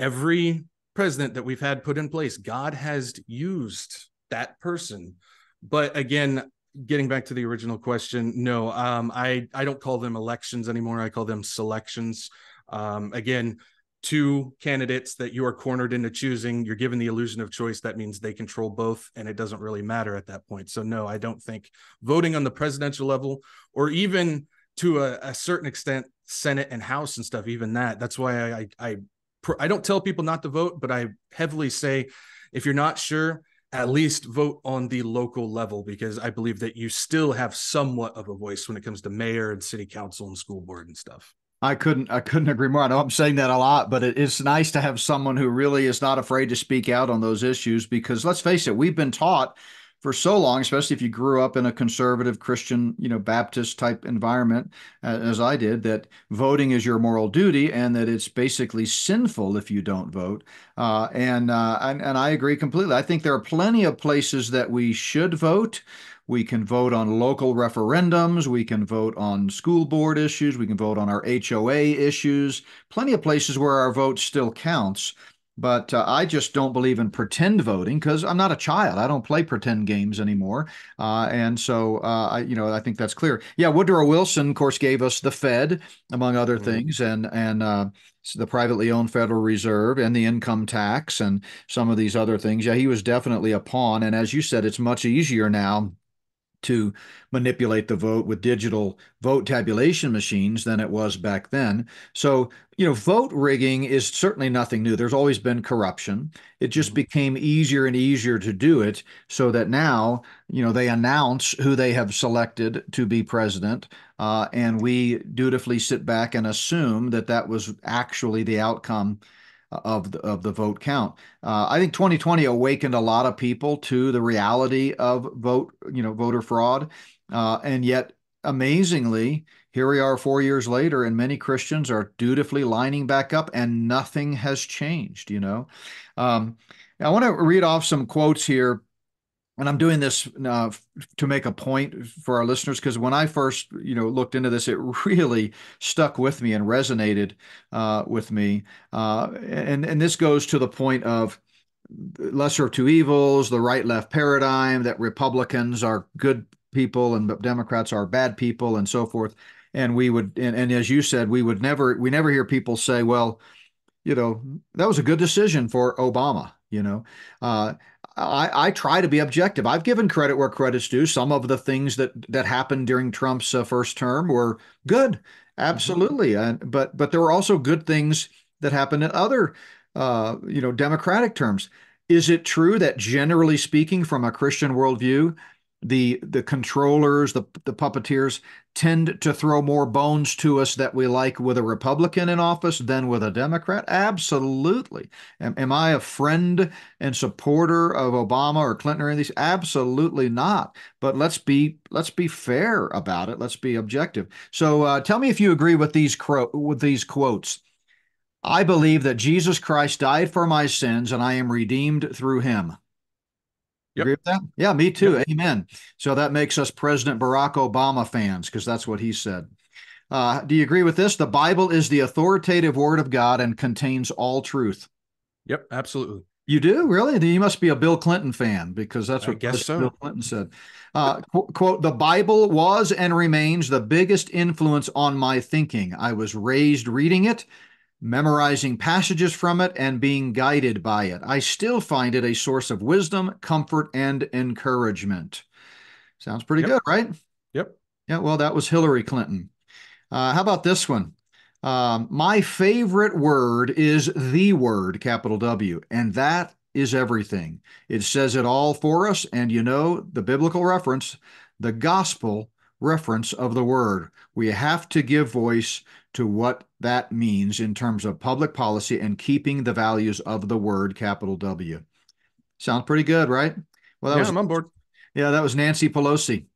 every president that we've had put in place, God has used that person. But again, getting back to the original question, no, um, I, I don't call them elections anymore. I call them selections. Um, again, two candidates that you are cornered into choosing, you're given the illusion of choice. That means they control both, and it doesn't really matter at that point. So no, I don't think voting on the presidential level, or even to a, a certain extent, Senate and House and stuff, even that, that's why I, I, I, I don't tell people not to vote, but I heavily say, if you're not sure, at least vote on the local level, because I believe that you still have somewhat of a voice when it comes to mayor and city council and school board and stuff. I couldn't I couldn't agree more. I know I'm saying that a lot, but it, it's nice to have someone who really is not afraid to speak out on those issues, because let's face it, we've been taught for so long, especially if you grew up in a conservative Christian, you know, Baptist type environment, uh, as I did, that voting is your moral duty and that it's basically sinful if you don't vote. Uh, and, uh, and, and I agree completely. I think there are plenty of places that we should vote. We can vote on local referendums. We can vote on school board issues. We can vote on our H O A issues. Plenty of places where our vote still counts. But uh, I just don't believe in pretend voting, because I'm not a child. I don't play pretend games anymore. Uh, and so, uh, I, you know, I think that's clear. Yeah, Woodrow Wilson, of course, gave us the Fed, among other mm-hmm. things, and and uh, the privately owned Federal Reserve and the income tax and some of these other things. Yeah, he was definitely a pawn. And as you said, it's much easier now to manipulate the vote with digital vote tabulation machines than it was back then. So, you know, vote rigging is certainly nothing new. There's always been corruption. It just became easier and easier to do it, so that now, you know, they announce who they have selected to be president, uh, and we dutifully sit back and assume that that was actually the outcome of the, of the vote count. Uh, I think twenty twenty awakened a lot of people to the reality of vote, you know, voter fraud. Uh, and yet, amazingly, here we are four years later, and many Christians are dutifully lining back up, and nothing has changed, you know. Um, I want to read off some quotes here. And I'm doing this uh, to make a point for our listeners, because when I first, you know, looked into this, it really stuck with me and resonated uh, with me. Uh, and and this goes to the point of lesser of two evils, the right-left paradigm, that Republicans are good people and Democrats are bad people, and so forth. And we would, and, and as you said, we would never, we never hear people say, well, you know, that was a good decision for Obama, you know. Uh, I, I try to be objective. I've given credit where credit's due. Some of the things that that happened during Trump's uh, first term were good, absolutely. Mm-hmm. And, but but there were also good things that happened in other, uh, you know, Democratic terms. Is it true that, generally speaking, from a Christian worldview, the the controllers, the the puppeteers, tend to throw more bones to us that we like with a Republican in office than with a Democrat? Absolutely. Am, am I a friend and supporter of Obama or Clinton or any of these? Absolutely not. But let's be let's be fair about it. Let's be objective. So uh, tell me if you agree with these cro- with these quotes. I believe that Jesus Christ died for my sins, and I am redeemed through him. Yep. Agree with that? Yeah, me too. Yep. Amen. So that makes us President Barack Obama fans, because that's what he said. Uh, do you agree with this? The Bible is the authoritative word of God and contains all truth. Yep, absolutely. You do? Really? You must be a Bill Clinton fan, because that's what I guess so. Bill Clinton said. Uh, qu- quote, the Bible was and remains the biggest influence on my thinking. I was raised reading it, memorizing passages from it, and being guided by it. I still find it a source of wisdom, comfort, and encouragement. Sounds pretty yep. good, right? Yep. Yeah, well, that was Hillary Clinton. Uh, how about this one? Um, my favorite word is the word, capital W, and that is everything. It says it all for us, and you know the biblical reference, the gospel reference of the word. We have to give voice to what that means in terms of public policy and keeping the values of the word, capital W. Sounds pretty good, right? Well, that yeah, was, I'm on board. Yeah, that was Nancy Pelosi.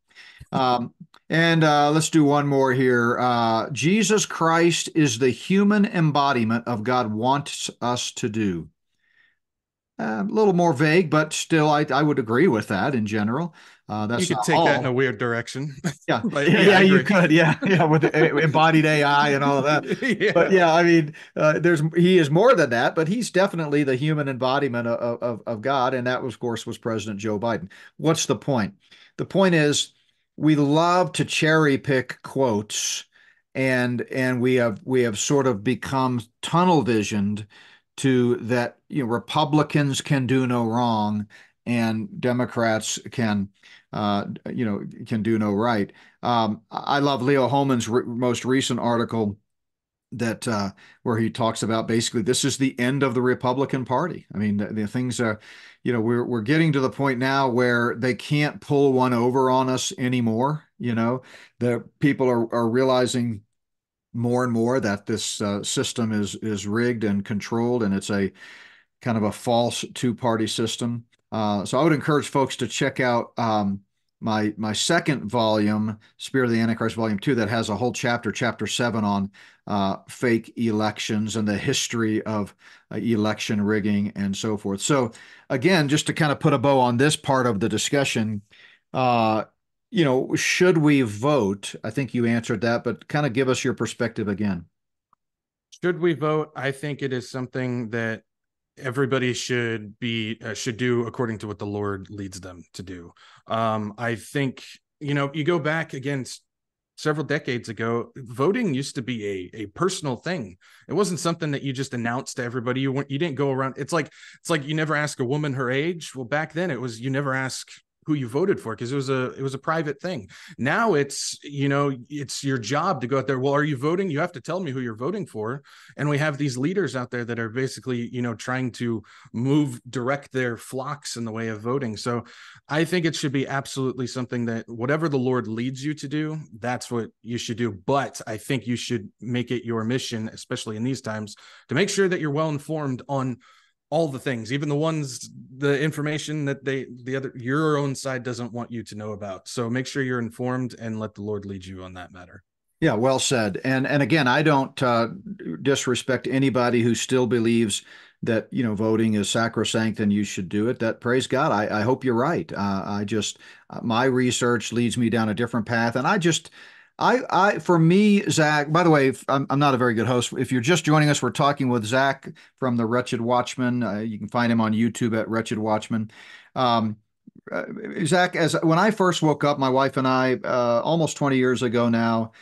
Um, and uh, let's do one more here. Uh, Jesus Christ is the human embodiment of God wants us to do. Uh, a little more vague, but still, I, I would agree with that in general. Uh, that's you could take all. that in a weird direction. Yeah, like, yeah, yeah you could. Yeah, yeah, with embodied A I and all of that. Yeah. But yeah, I mean, uh, there's he is more than that, but he's definitely the human embodiment of, of, of God. And that, was, of course, was President Joe Biden. What's the point? The point is we love to cherry pick quotes, and and we have we have sort of become tunnel visioned to that, you know, Republicans can do no wrong and Democrats can, uh, you know, can do no right. Um, I love Leo Holman's re- most recent article that uh, where he talks about basically this is the end of the Republican Party. I mean, the, the things are, you know, we're we're getting to the point now where they can't pull one over on us anymore. You know, the people are are realizing more and more that this uh, system is is rigged and controlled, and it's a kind of a false two-party system. Uh, so I would encourage folks to check out um, my my second volume, Spirit of the Antichrist, Volume Two, that has a whole chapter, Chapter Seven, on uh, fake elections and the history of uh, election rigging and so forth. So again, just to kind of put a bow on this part of the discussion, uh, you know, should we vote? I think you answered that, but kind of give us your perspective again. Should we vote? I think it is something that everybody should be uh, should do according to what the Lord leads them to do. Um, I think, you know, you go back again several decades ago, voting used to be a, a personal thing. It wasn't something that you just announced to everybody. You weren't, you didn't go around. It's like, it's like you never ask a woman her age. Well, back then it was, you never ask who you voted for, because it was a it was a private thing. Now it's, you know, it's your job to go out there. Well, are you voting? You have to tell me who you're voting for. And we have these leaders out there that are basically, you know, trying to move, direct their flocks in the way of voting. So I think it should be absolutely something that whatever the Lord leads you to do, that's what you should do. But I think you should make it your mission, especially in these times, to make sure that you're well informed on all the things, even the ones, the information that they, the other, your own side doesn't want you to know about. So make sure you're informed and let the Lord lead you on that matter. Yeah, well said. And and again, I don't uh, disrespect anybody who still believes that, you know, voting is sacrosanct and you should do it. That, praise God. I, I hope you're right. Uh, I just, my research leads me down a different path. And I just, I, I, for me, Zach, by the way, I'm, I'm not a very good host. If you're just joining us, we're talking with Zach from the Wretched Watchman. Uh, you can find him on YouTube at Wretched Watchman. Um, uh, Zach, as when I first woke up, my wife and I, uh, almost twenty years ago now,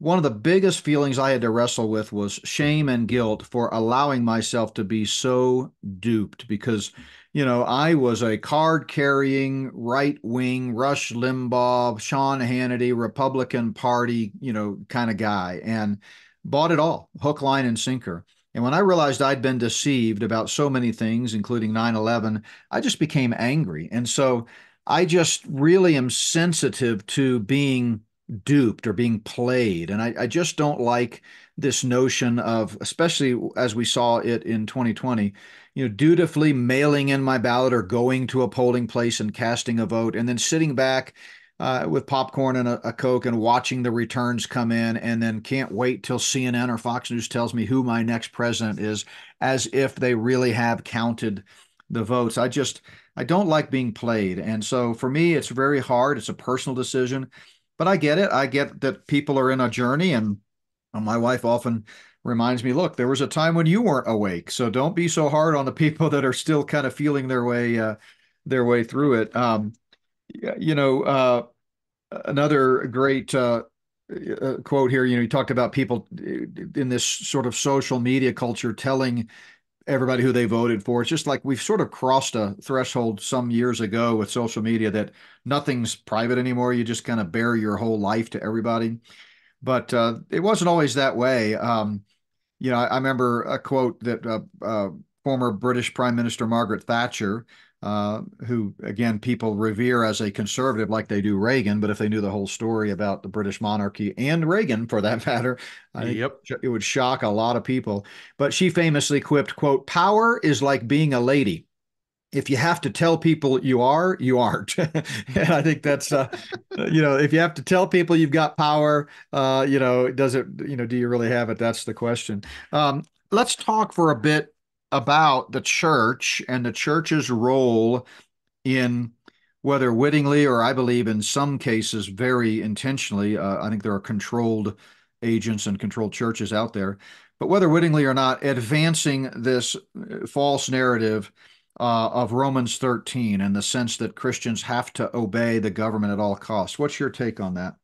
one of the biggest feelings I had to wrestle with was shame and guilt for allowing myself to be so duped, because, you know, I was a card-carrying, right-wing, Rush Limbaugh, Sean Hannity, Republican Party, you know, kind of guy, and bought it all, hook, line, and sinker. And when I realized I'd been deceived about so many things, including nine eleven, I just became angry. And so I just really am sensitive to being duped or being played. And I, I just don't like this notion of, especially as we saw it in twenty twenty, you know, dutifully mailing in my ballot or going to a polling place and casting a vote and then sitting back uh, with popcorn and a, a Coke and watching the returns come in and then can't wait till C N N or Fox News tells me who my next president is, as if they really have counted the votes. I just, I don't like being played. And so for me, it's very hard. It's a personal decision. But I get it. I get that people are in a journey, and my wife often reminds me, look, there was a time when you weren't awake, so don't be so hard on the people that are still kind of feeling their way uh, their way through it. Um, you know, uh, another great uh, quote here, you know, you talked about people in this sort of social media culture telling everybody who they voted for. It's just like we've sort of crossed a threshold some years ago with social media that nothing's private anymore. You just kind of bare your whole life to everybody. But uh, it wasn't always that way. Um, you know, I, I remember a quote that uh, uh, former British Prime Minister Margaret Thatcher, uh, who, again, people revere as a conservative like they do Reagan, but if they knew the whole story about the British monarchy and Reagan, for that matter, I yep. think it would shock a lot of people. But she famously quipped, quote, "Power is like being a lady. If you have to tell people you are, you aren't." And I think that's, uh, you know, if you have to tell people you've got power, uh, you know, does it, you know, do you really have it? That's the question. Um, let's talk for a bit about the church and the church's role in, whether wittingly or I believe in some cases very intentionally. Uh, I think there are controlled agents and controlled churches out there, but whether wittingly or not, advancing this false narrative Uh, of Romans thirteen and the sense that Christians have to obey the government at all costs. What's your take on that?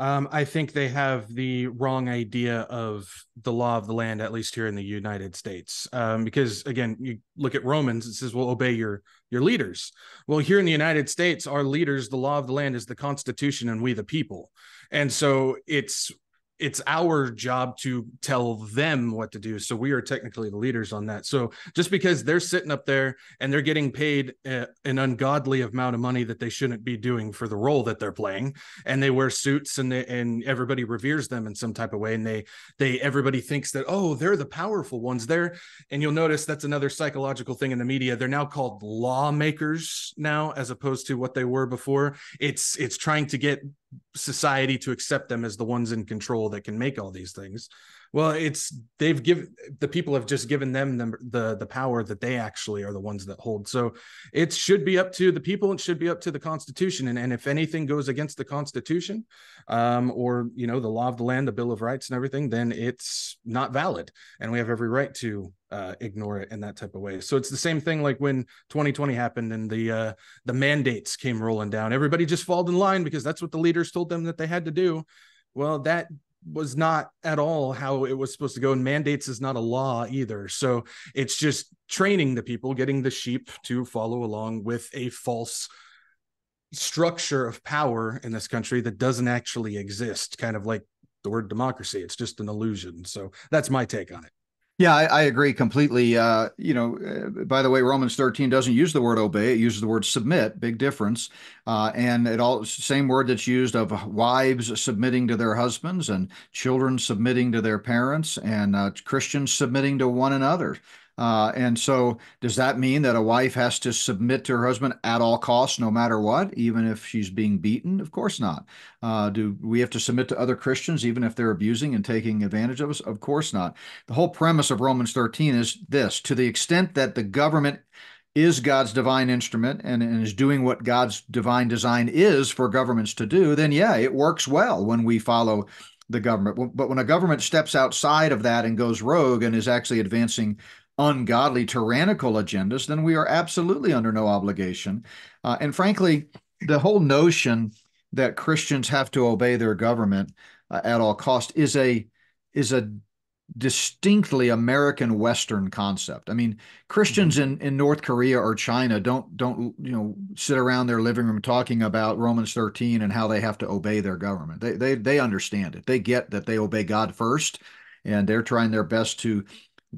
Um, I think they have the wrong idea of the law of the land, at least here in the United States. Um, because again, you look at Romans, it says, well, obey your, your leaders. Well, here in the United States, our leaders, the law of the land is the Constitution and we the people. And so it's it's our job to tell them what to do. So we are technically the leaders on that. So just because they're sitting up there and they're getting paid a, an ungodly amount of money that they shouldn't be doing for the role that they're playing, and they wear suits and they, and everybody reveres them in some type of way, and they they everybody thinks that, oh, they're the powerful ones there. And you'll notice that's another psychological thing in the media. They're now called lawmakers now, as opposed to what they were before. It's it's trying to get society to accept them as the ones in control that can make all these things. Well, it's they've given the people have just given them the, the the power that they actually are the ones that hold. So it should be up to the people. It should be up to the Constitution. And, and if anything goes against the Constitution, um, or you know the law of the land, the Bill of Rights, and everything, then it's not valid, and we have every right to uh, ignore it in that type of way. So it's the same thing like when twenty twenty happened and the uh, the mandates came rolling down. Everybody just followed in line because that's what the leaders told them that they had to do. Well, that was not at all how it was supposed to go. And mandates is not a law either. So it's just training the people, getting the sheep to follow along with a false structure of power in this country that doesn't actually exist, kind of like the word democracy. It's just an illusion. So that's my take on it. Yeah, I, I agree completely. Uh, you know, uh, by the way, Romans thirteen doesn't use the word obey. It uses the word submit. Big difference. Uh, and it all same word that's used of wives submitting to their husbands and children submitting to their parents and uh, Christians submitting to one another. Uh, and so does that mean that a wife has to submit to her husband at all costs, no matter what, even if she's being beaten? Of course not. Uh, do we have to submit to other Christians, even if they're abusing and taking advantage of us? Of course not. The whole premise of Romans thirteen is this: to the extent that the government is God's divine instrument and, and is doing what God's divine design is for governments to do, then yeah, it works well when we follow the government. But when a government steps outside of that and goes rogue and is actually advancing ungodly, tyrannical agendas, then we are absolutely under no obligation. Uh, and frankly, the whole notion that Christians have to obey their government uh, at all cost is a is a distinctly American Western concept. I mean, Christians in, in North Korea or China don't don't you know sit around their living room talking about Romans thirteen and how they have to obey their government. They they they understand it. They get that they obey God first, and they're trying their best to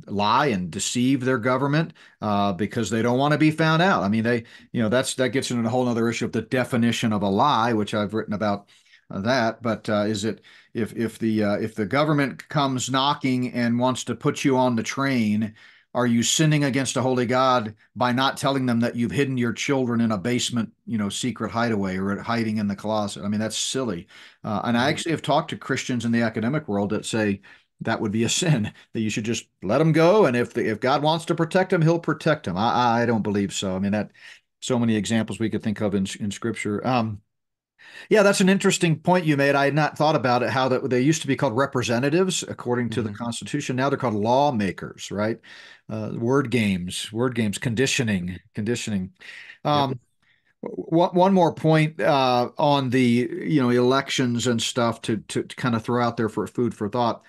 lie and deceive their government uh, because they don't want to be found out. I mean, they, you know, that's that gets into a whole other issue of the definition of a lie, which I've written about that. But uh, is it if if the uh, if the government comes knocking and wants to put you on the train, are you sinning against a holy God by not telling them that you've hidden your children in a basement, you know, secret hideaway or hiding in the closet? I mean, that's silly. Uh, and I actually have talked to Christians in the academic world that say that would be a sin, that you should just let them go. And if the, if God wants to protect them, he'll protect them. I, I don't believe so. I mean, that so many examples we could think of in, in scripture. Um, yeah, that's an interesting point you made. I had not thought about it, how that they used to be called representatives, according to mm-hmm. the Constitution. Now they're called lawmakers, right? Uh, word games, word games, conditioning, conditioning. Um, yep. One more point uh, on the, you know, elections and stuff to, to, to kind of throw out there for food for thought.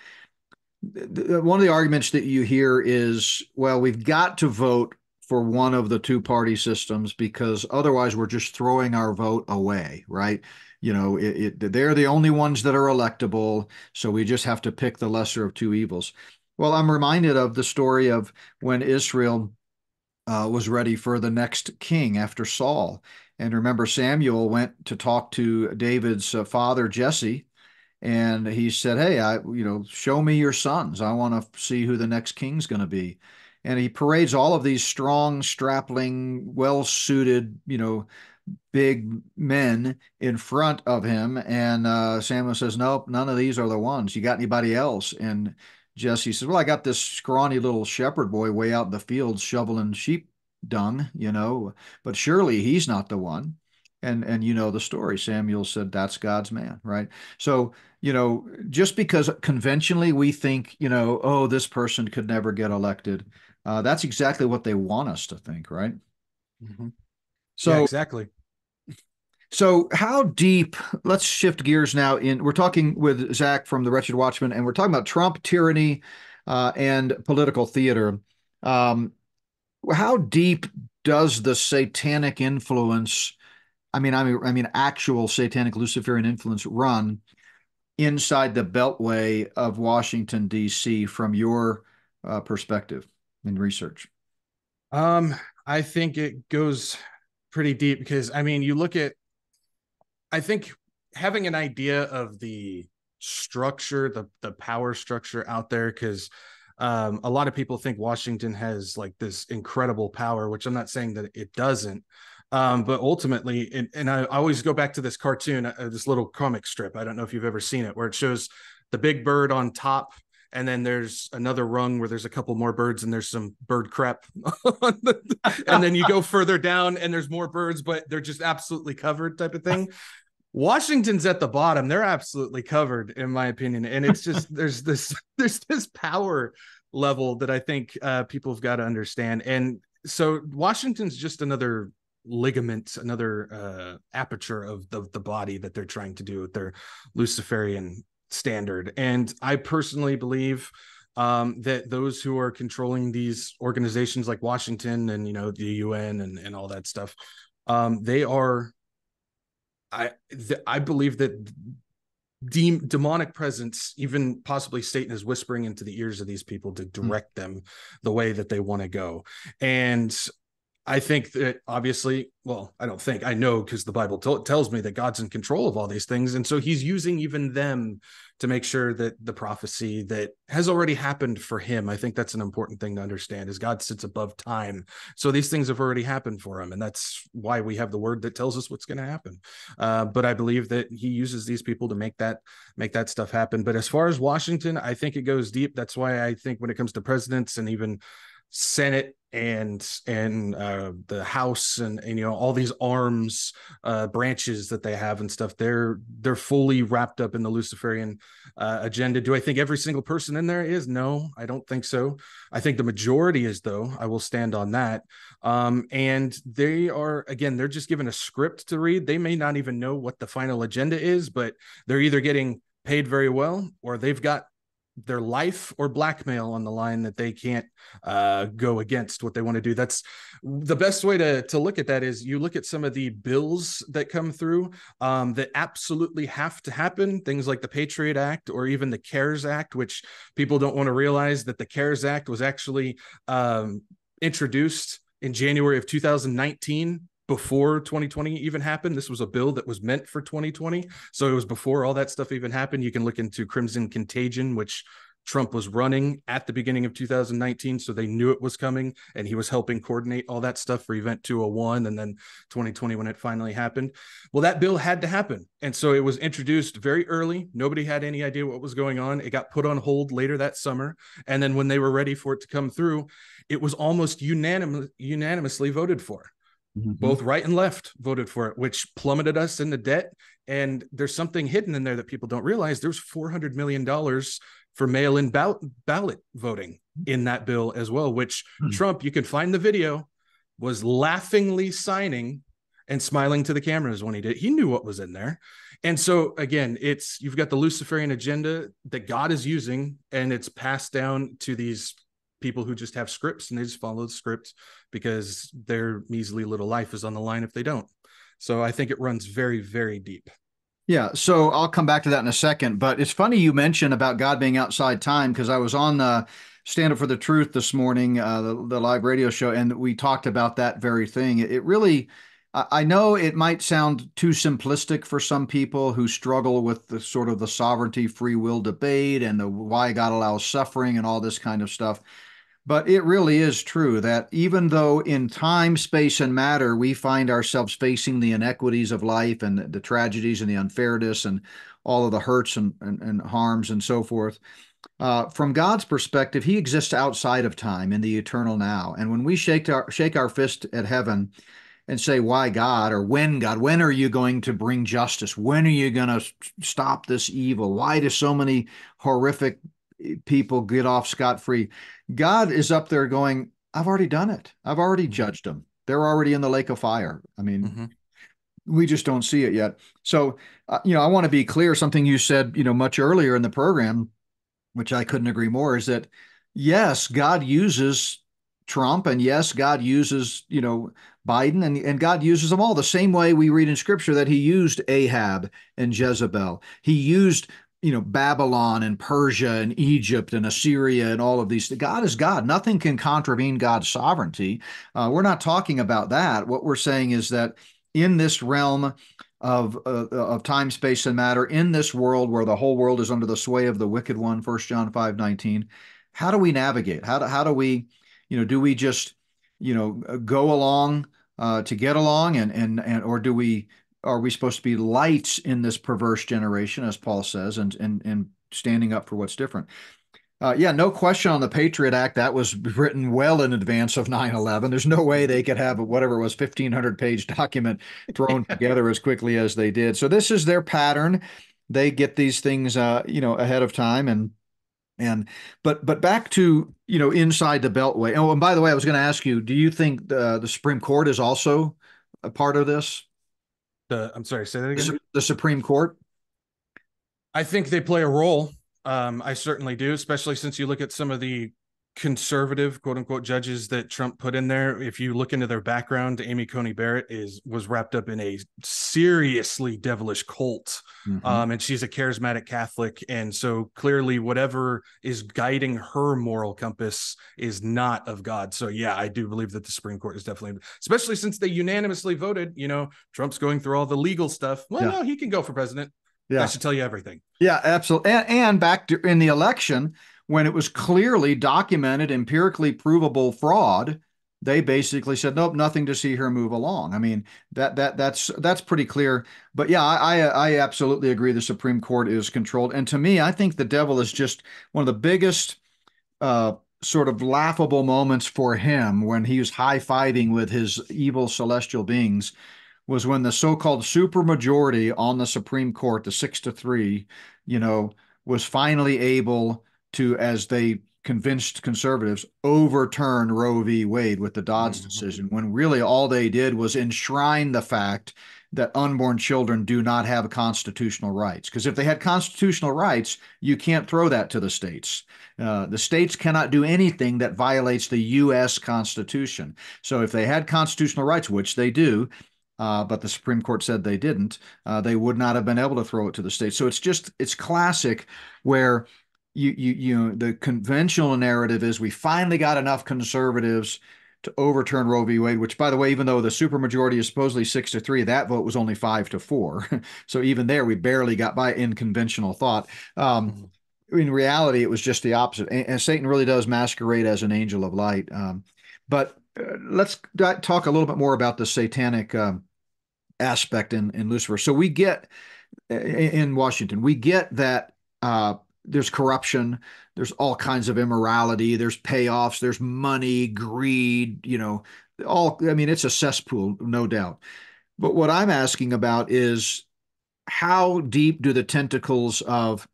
One of the arguments that you hear is, well, we've got to vote for one of the two-party systems because otherwise we're just throwing our vote away, right? You know, it, it, they're the only ones that are electable, so we just have to pick the lesser of two evils. Well, I'm reminded of the story of when Israel uh, was ready for the next king after Saul. And remember, Samuel went to talk to David's uh, father, Jesse, and he said, hey, I, you know, show me your sons. I want to see who the next king's going to be. And he parades all of these strong, strapping, well-suited, you know, big men in front of him. And uh, Samuel says, nope, none of these are the ones. You got anybody else? And Jesse says, well, I got this scrawny little shepherd boy way out in the field shoveling sheep dung, you know, but surely he's not the one. And, and you know the story. Samuel said, that's God's man, right? So, you know, just because conventionally we think, you know, oh, this person could never get elected, uh, that's exactly what they want us to think, right? Mm-hmm. So yeah, exactly. So how deep, let's shift gears now. In We're talking with Zach from the Wretched Watchman, and we're talking about Trump, tyranny, uh, and political theater. Um, how deep does the satanic influence I mean, I mean, I mean, actual satanic Luciferian influence run inside the beltway of Washington, D C from your uh, perspective and research? Um, I think it goes pretty deep because, I mean, you look at, I think having an idea of the structure, the, the power structure out there, because um, a lot of people think Washington has like this incredible power, which I'm not saying that it doesn't. Um, but ultimately, and, and I always go back to this cartoon, uh, this little comic strip. I don't know if you've ever seen it, where it shows the big bird on top, and then there's another rung where there's a couple more birds, and there's some bird crap. On the, and then you go further down, and there's more birds, but they're just absolutely covered, type of thing. Washington's at the bottom; they're absolutely covered, in my opinion. And it's just there's this there's this power level that I think uh, people have got to understand. And so Washington's just another ligament, another uh aperture of the, the body that they're trying to do with their Luciferian standard. And I personally believe um that those who are controlling these organizations like Washington and, you know, the U N and, and all that stuff, um they are I th I believe that de demonic presence, even possibly Satan, is whispering into the ears of these people to direct mm-hmm. them the way that they want to go. And I think that obviously, well, I don't think, I know, because the Bible tells me that God's in control of all these things. And so he's using even them to make sure that the prophecy that has already happened for him, I think that's an important thing to understand, is God sits above time. So these things have already happened for him. And that's why we have the word that tells us what's going to happen. Uh, but I believe that he uses these people to make that, make that stuff happen. But as far as Washington, I think it goes deep. That's why I think when it comes to presidents and even Senate and and uh the House and, and you know, all these arms uh branches that they have and stuff, they're they're fully wrapped up in the Luciferian uh agenda. Do I think every single person in there is? No, I don't think so. I think the majority is, though. I will stand on that. Um and they are, again, they're just given a script to read. They may not even know what the final agenda is, but they're either getting paid very well, or they've got their life or blackmail on the line that they can't uh, go against what they want to do. That's the best way to, to look at that is you look at some of the bills that come through um, that absolutely have to happen. Things like the Patriot Act or even the CARES Act, which people don't want to realize that the CARES Act was actually um, introduced in January of two thousand nineteen. Before twenty twenty even happened. This was a bill that was meant for twenty twenty. So it was before all that stuff even happened. You can look into Crimson Contagion, which Trump was running at the beginning of two thousand nineteen. So they knew it was coming, and he was helping coordinate all that stuff for Event two oh one. And then twenty twenty, when it finally happened, well, that bill had to happen. And so it was introduced very early. Nobody had any idea what was going on. It got put on hold later that summer. And then when they were ready for it to come through, it was almost unanimous, unanimously voted for. Mm-hmm. Both right and left voted for it, which plummeted us into debt. And there's something hidden in there that people don't realize. There's four hundred million dollars for mail-in ba ballot voting in that bill as well, which mm-hmm. Trump, you can find the video, was laughingly signing and smiling to the cameras when he did. He knew what was in there. And so, again, it's you've got the Luciferian agenda that God is using, and it's passed down to these people who just have scripts, and they just follow the script because their measly little life is on the line if they don't. So I think it runs very, very deep. Yeah. So I'll come back to that in a second, but it's funny you mentioned about God being outside time, because I was on the Stand Up for the Truth this morning, uh, the, the live radio show, and we talked about that very thing. It, it really, I know it might sound too simplistic for some people who struggle with the sort of the sovereignty free will debate and the why God allows suffering and all this kind of stuff. But it really is true that even though in time, space, and matter, we find ourselves facing the inequities of life and the tragedies and the unfairness and all of the hurts and, and, and harms and so forth, uh, from God's perspective, he exists outside of time in the eternal now. And when we shake our, shake our fist at heaven and say, why God, or when God, when are you going to bring justice? When are you going to stop this evil? Why do so many horrific people get off scot-free? God is up there going, I've already done it. I've already judged them. They're already in the lake of fire. I mean, mm-hmm. we just don't see it yet. So, uh, you know, I want to be clear. Something you said, you know, much earlier in the program, which I couldn't agree more, is that, yes, God uses Trump, and yes, God uses, you know, Biden, and, and God uses them all the same way we read in Scripture that he used Ahab and Jezebel. He used you know, Babylon and Persia and Egypt and Assyria and all of these. God is God. Nothing can contravene God's sovereignty. Uh, we're not talking about that. What we're saying is that in this realm of, uh, of time, space, and matter, in this world where the whole world is under the sway of the wicked one, First John five nineteen, how do we navigate? How do, how do we, you know, do we just, you know, go along uh, to get along and, and, and, or do we, are we supposed to be lights in this perverse generation, as Paul says, and, and, and standing up for what's different? Uh, yeah, no question on the Patriot Act. That was written well in advance of nine eleven. There's no way they could have whatever it was, fifteen hundred page document thrown together as quickly as they did. So this is their pattern. They get these things, uh, you know, ahead of time. And and but but back to, you know, inside the Beltway. Oh, and by the way, I was going to ask you, do you think the, the Supreme Court is also a part of this? The, I'm sorry, say that again? The Supreme Court? I think they play a role. Um, I certainly do, especially since you look at some of the conservative, quote unquote, judges that Trump put in there. If you look into their background, Amy Coney Barrett is was wrapped up in a seriously devilish cult. Mm-hmm. um, and she's a charismatic Catholic. And so clearly whatever is guiding her moral compass is not of God. So, yeah, I do believe that the Supreme Court is definitely, especially since they unanimously voted, you know, Trump's going through all the legal stuff. Well, yeah. No, he can go for president. Yeah. That should tell you everything. Yeah, absolutely. And, and back to, in the election, when it was clearly documented, empirically provable fraud, they basically said, nope, nothing to see here, move along. I mean, that that that's that's pretty clear. But yeah, I, I I absolutely agree the Supreme Court is controlled. And to me, I think the devil is just one of the biggest uh, sort of laughable moments for him when he was high-fiving with his evil celestial beings was when the so-called supermajority on the Supreme Court, the six to three, you know, was finally able to, as they convinced conservatives, overturn Roe v. Wade with the Dobbs mm-hmm. decision, when really all they did was enshrine the fact that unborn children do not have constitutional rights. Because if they had constitutional rights, you can't throw that to the states. Uh, the states cannot do anything that violates the U S Constitution. So if they had constitutional rights, which they do, Uh, but the Supreme Court said they didn't, uh, they would not have been able to throw it to the states. So it's just, it's classic where you, you, you know, the conventional narrative is we finally got enough conservatives to overturn Roe v. Wade, which, by the way, even though the supermajority is supposedly six to three, that vote was only five to four. So even there, we barely got by in conventional thought. Um, in reality, it was just the opposite. And, and Satan really does masquerade as an angel of light. Um, but uh, let's talk a little bit more about the satanic um, aspect in, in Lucifer. So we get in Washington, we get that uh, there's corruption, there's all kinds of immorality, there's payoffs, there's money, greed, you know, all, I mean, it's a cesspool, no doubt. But what I'm asking about is how deep do the tentacles of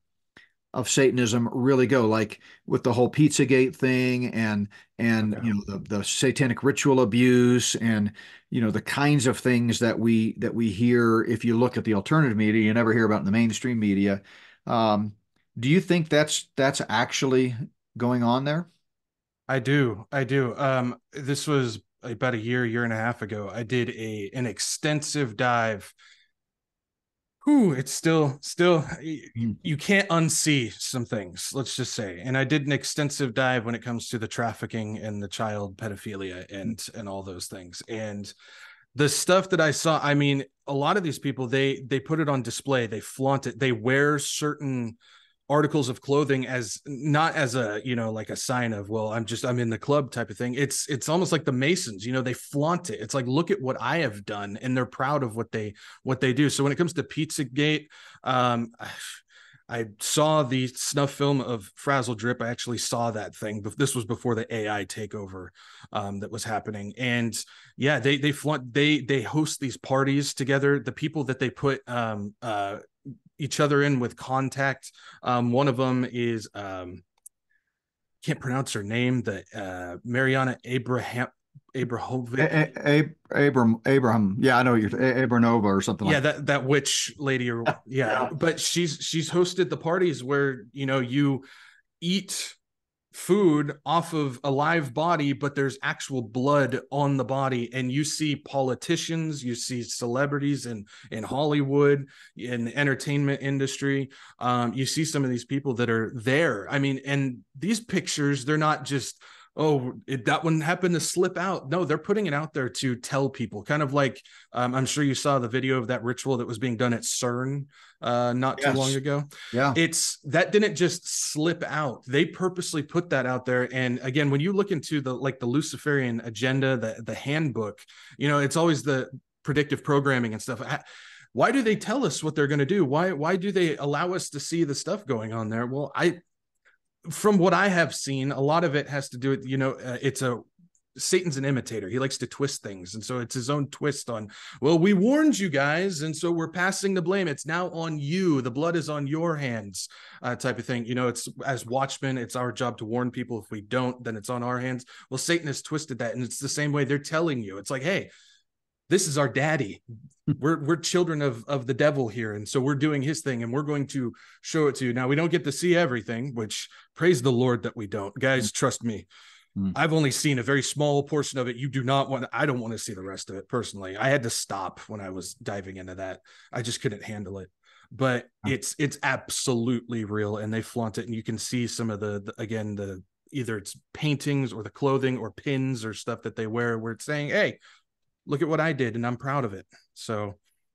of Satanism really go, like with the whole Pizzagate thing and, and, okay. you know, the, the satanic ritual abuse and, you know, the kinds of things that we, that we hear, if you look at the alternative media, you never hear about in the mainstream media. Um, do you think that's, that's actually going on there? I do. I do. Um, this was about a year, year and a half ago. I did a, an extensive dive. Ooh, it's still, still, you, you can't unsee some things, let's just say. And I did an extensive dive when it comes to the trafficking and the child pedophilia and, and all those things. And the stuff that I saw, I mean, a lot of these people, they, they put it on display, they flaunt it, they wear certain articles of clothing as not as a, you know, like a sign of, well, I'm just, I'm in the club type of thing. It's, it's almost like the Masons, you know, they flaunt it. It's like, look at what I have done. And they're proud of what they, what they do. So when it comes to Pizzagate, um, I saw the snuff film of Frazzle Drip. I actually saw that thing, but this was before the A I takeover um, that was happening. And yeah, they, they flaunt, they, they host these parties together. The people that they put, um, uh, each other in with contact. Um, one of them is, um, can't pronounce her name, the uh, Mariana Abraham, Abrahovic. A- A- Abram, Abraham. Yeah, I know you're A- Abranova or something yeah, like that. Yeah, that, that witch lady. Or, yeah. yeah, but she's she's hosted the parties where, you know, you eat food off of a live body, but there's actual blood on the body. And you see politicians, you see celebrities in, in Hollywood, in the entertainment industry. Um, you see some of these people that are there. I mean, and these pictures, they're not just, oh, it, that one happened to slip out. No, they're putting it out there to tell people, kind of like, um, I'm sure you saw the video of that ritual that was being done at CERN uh, not yes. too long ago. Yeah, it's that didn't just slip out. They purposely put that out there. And again, when you look into the, like the Luciferian agenda, the, the handbook, you know, it's always the predictive programming and stuff. I, why do they tell us what they're going to do? Why, why do they allow us to see the stuff going on there? Well, I, From what I have seen, a lot of it has to do with, you know, uh, it's a Satan's an imitator. He likes to twist things. And so it's his own twist on, well, we warned you guys. And so we're passing the blame. It's now on you. The blood is on your hands uh, type of thing. You know, it's as watchmen, it's our job to warn people. If we don't, then it's on our hands. Well, Satan has twisted that. And it's the same way they're telling you. It's like, hey, this is our daddy. We're we're children of, of the devil here. And so we're doing his thing and we're going to show it to you. Now, we don't get to see everything, which praise the Lord that we don't. Guys, trust me. Mm. I've only seen a very small portion of it. You do not want, I don't want to see the rest of it personally. I had to stop when I was diving into that. I just couldn't handle it. But it's it's absolutely real. And they flaunt it. And you can see some of the, the again, the either it's paintings or the clothing or pins or stuff that they wear where it's saying, hey, look at what I did, and I'm proud of it. So,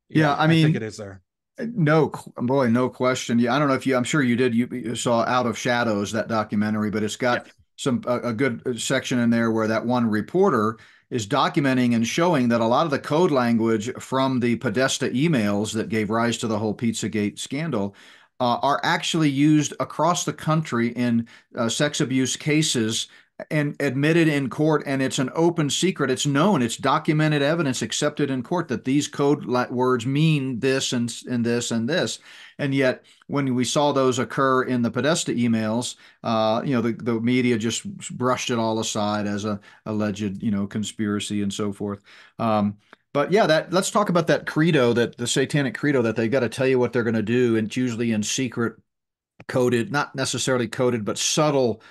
yeah, know, I mean, I think it is there. No, boy, no question. Yeah, I don't know if you. I'm sure you did. You, you saw Out of Shadows, that documentary, but it's got yeah. some a, a good section in there where that one reporter is documenting and showing that a lot of the code language from the Podesta emails that gave rise to the whole Pizzagate scandal uh, are actually used across the country in uh, sex abuse cases. And admitted in court, and it's an open secret. It's known. It's documented evidence accepted in court that these code words mean this and, and this and this. And yet, when we saw those occur in the Podesta emails, uh, you know, the, the media just brushed it all aside as a alleged, you know, conspiracy and so forth. Um, But yeah, that let's talk about that credo, that the satanic credo that they got to tell you what they're going to do, and it's usually in secret, coded, not necessarily coded, but subtle.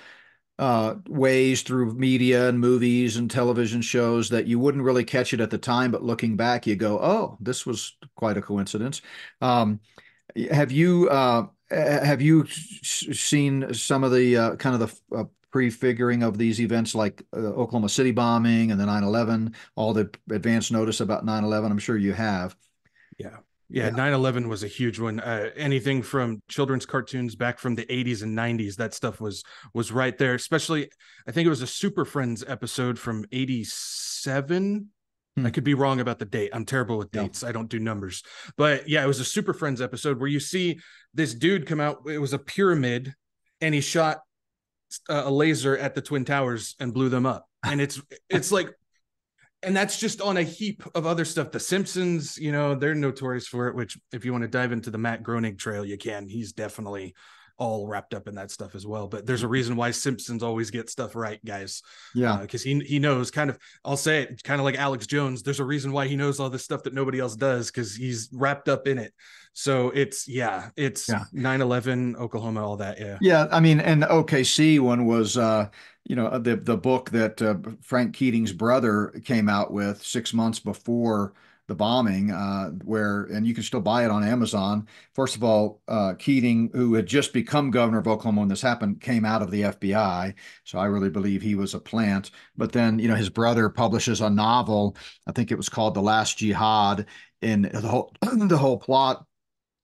Uh, ways through media and movies and television shows that you wouldn't really catch it at the time, but looking back, you go, "Oh, this was quite a coincidence." Um, have you uh, have you seen some of the uh, kind of the uh, prefiguring of these events, like uh, Oklahoma City bombing and the nine eleven, all the advance notice about nine eleven? I'm sure you have. Yeah. Yeah, nine eleven was a huge one. Uh, anything from children's cartoons back from the eighties and nineties, that stuff was was right there. Especially, I think it was a Super Friends episode from eighty-seven. Hmm. I could be wrong about the date. I'm terrible with dates. Yeah. I don't do numbers. But yeah, it was a Super Friends episode where you see this dude come out. It was a pyramid, and he shot a laser at the Twin Towers and blew them up. And it's it's like... And that's just on a heap of other stuff. The Simpsons, you know, they're notorious for it, which if you want to dive into the Matt Groening trail, you can. He's definitely all wrapped up in that stuff as well. But there's a reason why Simpsons always get stuff right, guys. Yeah. Because uh, he he knows kind of, I'll say it, kind of like Alex Jones. There's a reason why he knows all this stuff that nobody else does, because he's wrapped up in it. So it's, yeah, it's yeah. nine eleven, Oklahoma, all that. Yeah. Yeah. I mean, and the O K C one was, uh, you know, the, the book that uh, Frank Keating's brother came out with six months before the bombing, uh, where, and you can still buy it on Amazon. First of all, uh, Keating, who had just become governor of Oklahoma when this happened, came out of the F B I. So I really believe he was a plant. But then, you know, his brother publishes a novel. I think it was called The Last Jihad. And the whole, the whole plot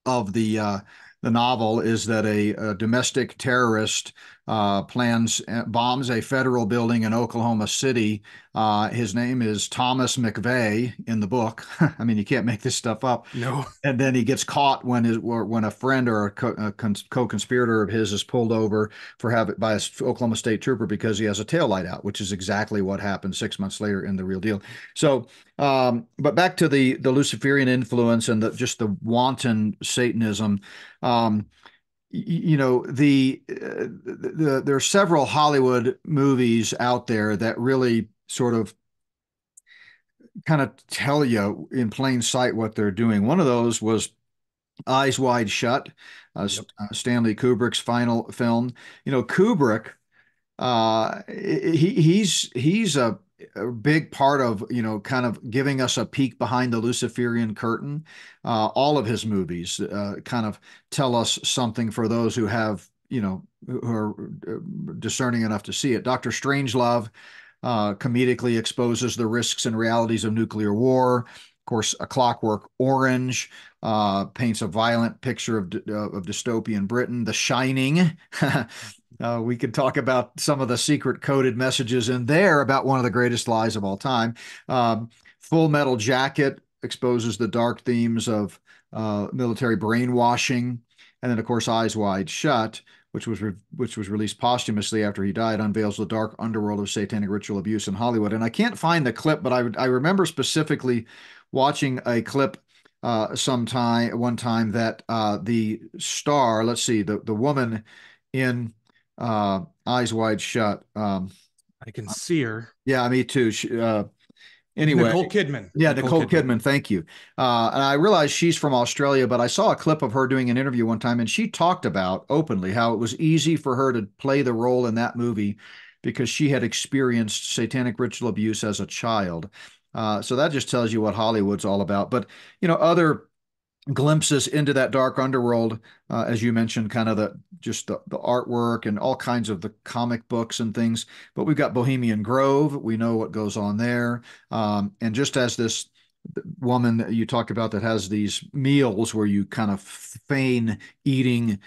of the, uh, the novel is that a, a domestic terrorist uh, plans uh, bombs a federal building in Oklahoma City. Uh, his name is Thomas McVeigh in the book. I mean, you can't make this stuff up. No. And then he gets caught when his or when a friend or a co-conspirator of his is pulled over for have by an Oklahoma State trooper because he has a taillight out, which is exactly what happened six months later in The Real Deal. So, um, but back to the the Luciferian influence and the, just the wanton Satanism. Um, you know, the, uh, the, the there are several Hollywood movies out there that really sort of kind of tell you in plain sight what they're doing. One of those was Eyes Wide Shut, uh, yep. Stanley Kubrick's final film. You know, Kubrick uh, he, he's he's a, a big part of, you know, kind of giving us a peek behind the Luciferian curtain. Uh, all of his movies uh, kind of tell us something for those who have, you know, who are discerning enough to see it. Doctor Strangelove uh, comedically exposes the risks and realities of nuclear war. Of course, A Clockwork Orange uh, paints a violent picture of, uh, of dystopian Britain. The Shining. uh, we could talk about some of the secret coded messages in there about one of the greatest lies of all time. Um, Full Metal Jacket exposes the dark themes of uh, military brainwashing. And then, of course, Eyes Wide Shut, which was re which was released posthumously after he died, unveils the dark underworld of satanic ritual abuse in Hollywood. And I can't find the clip, but I, I remember specifically watching a clip uh, sometime one time that uh, the star, let's see, the the woman in uh, Eyes Wide Shut. Um, I can see her. Yeah, me too. She, uh, Anyway, Nicole Kidman. Yeah, Nicole, Nicole Kidman. Kidman. Thank you. Uh, and I realize she's from Australia, but I saw a clip of her doing an interview one time, and she talked about openly how it was easy for her to play the role in that movie because she had experienced satanic ritual abuse as a child. Uh, so that just tells you what Hollywood's all about. But, you know, other glimpses into that dark underworld, uh, as you mentioned, kind of the just the, the artwork and all kinds of the comic books and things. But we've got Bohemian Grove. We know what goes on there. Um, and just as this woman that you talked about that has these meals where you kind of feign eating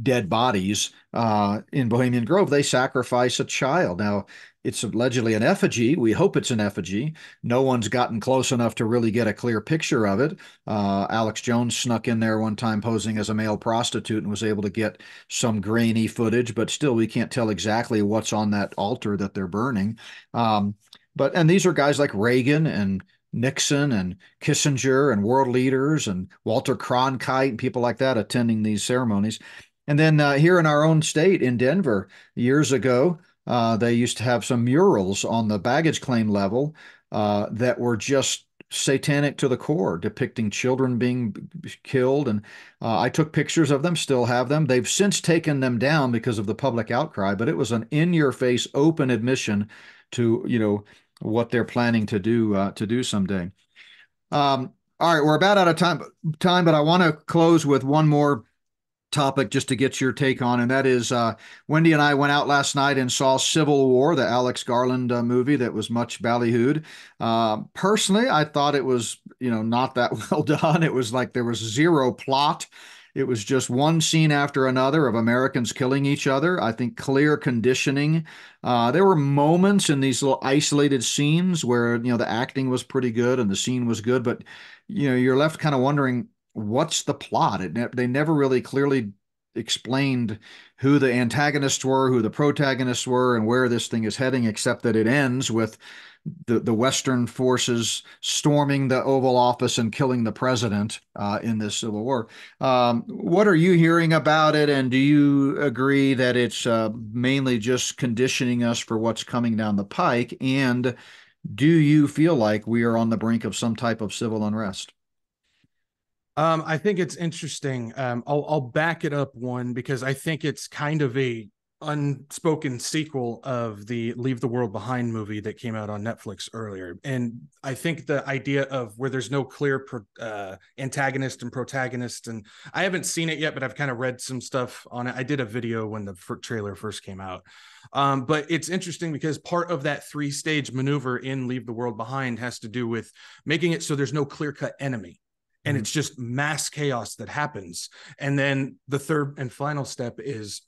dead bodies, uh, in Bohemian Grove, they sacrifice a child. Now, it's allegedly an effigy. We hope it's an effigy. No one's gotten close enough to really get a clear picture of it. Uh, Alex Jones snuck in there one time posing as a male prostitute and was able to get some grainy footage, but still we can't tell exactly what's on that altar that they're burning. Um, but and these are guys like Reagan and Nixon and Kissinger and world leaders and Walter Cronkite and people like that attending these ceremonies. And then uh, here in our own state in Denver years ago, Uh, they used to have some murals on the baggage claim level uh, that were just satanic to the core, depicting children being killed. And uh, I took pictures of them, still have them. They've since taken them down because of the public outcry, but it was an in-your-face open admission to, you know, what they're planning to do uh, to do someday. Um, all right, we're about out of time, time but I want to close with one more topic just to get your take on, and that is uh, Wendy and I went out last night and saw Civil War, the Alex Garland uh, movie that was much ballyhooed. Uh, personally, I thought it was, you know, not that well done. It was like there was zero plot. It was just one scene after another of Americans killing each other. I think clear conditioning. Uh, there were moments in these little isolated scenes where, you know, the acting was pretty good and the scene was good, but, you know, you're left kind of wondering, what's the plot? It ne they never really clearly explained who the antagonists were, who the protagonists were, and where this thing is heading, except that it ends with the, the Western forces storming the Oval Office and killing the president uh, in this Civil War. Um, what are you hearing about it, and do you agree that it's uh, mainly just conditioning us for what's coming down the pike, and do you feel like we are on the brink of some type of civil unrest? Um, I think it's interesting. Um, I'll, I'll back it up one because I think it's kind of a unspoken sequel of the Leave the World Behind movie that came out on Netflix earlier. And I think the idea of where there's no clear pro, uh, antagonist and protagonist, and I haven't seen it yet, but I've kind of read some stuff on it. I did a video when the trailer first came out. Um, but it's interesting because part of that three stage maneuver in Leave the World Behind has to do with making it so there's no clear cut enemy. And it's just mass chaos that happens. And then the third and final step is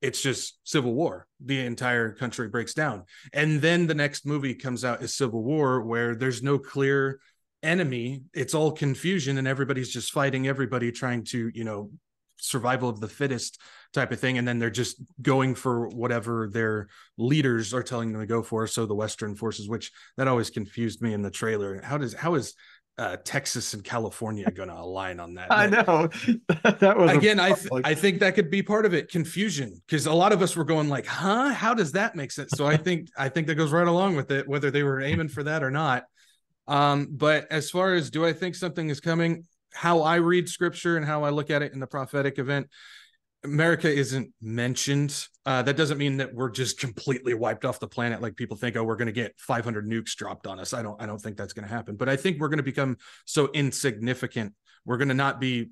it's just civil war. The entire country breaks down. And then the next movie comes out is Civil War, where there's no clear enemy. It's all confusion and everybody's just fighting everybody, trying to, you know, survival of the fittest type of thing. And then they're just going for whatever their leaders are telling them to go for. So the Western forces, which that always confused me in the trailer. How does, how is, Uh, Texas and California going to align on that? I know. That was again. I th I think that could be part of it. Confusion, because a lot of us were going like, "Huh? How does that make sense?" So I think I think that goes right along with it, whether they were aiming for that or not. Um, but as far as do I think something is coming, how I read scripture and how I look at it in the prophetic event, America isn't mentioned. Uh, that doesn't mean that we're just completely wiped off the planet. Like people think, oh, we're going to get five hundred nukes dropped on us. I don't, I don't think that's going to happen, but I think we're going to become so insignificant. We're going to not be,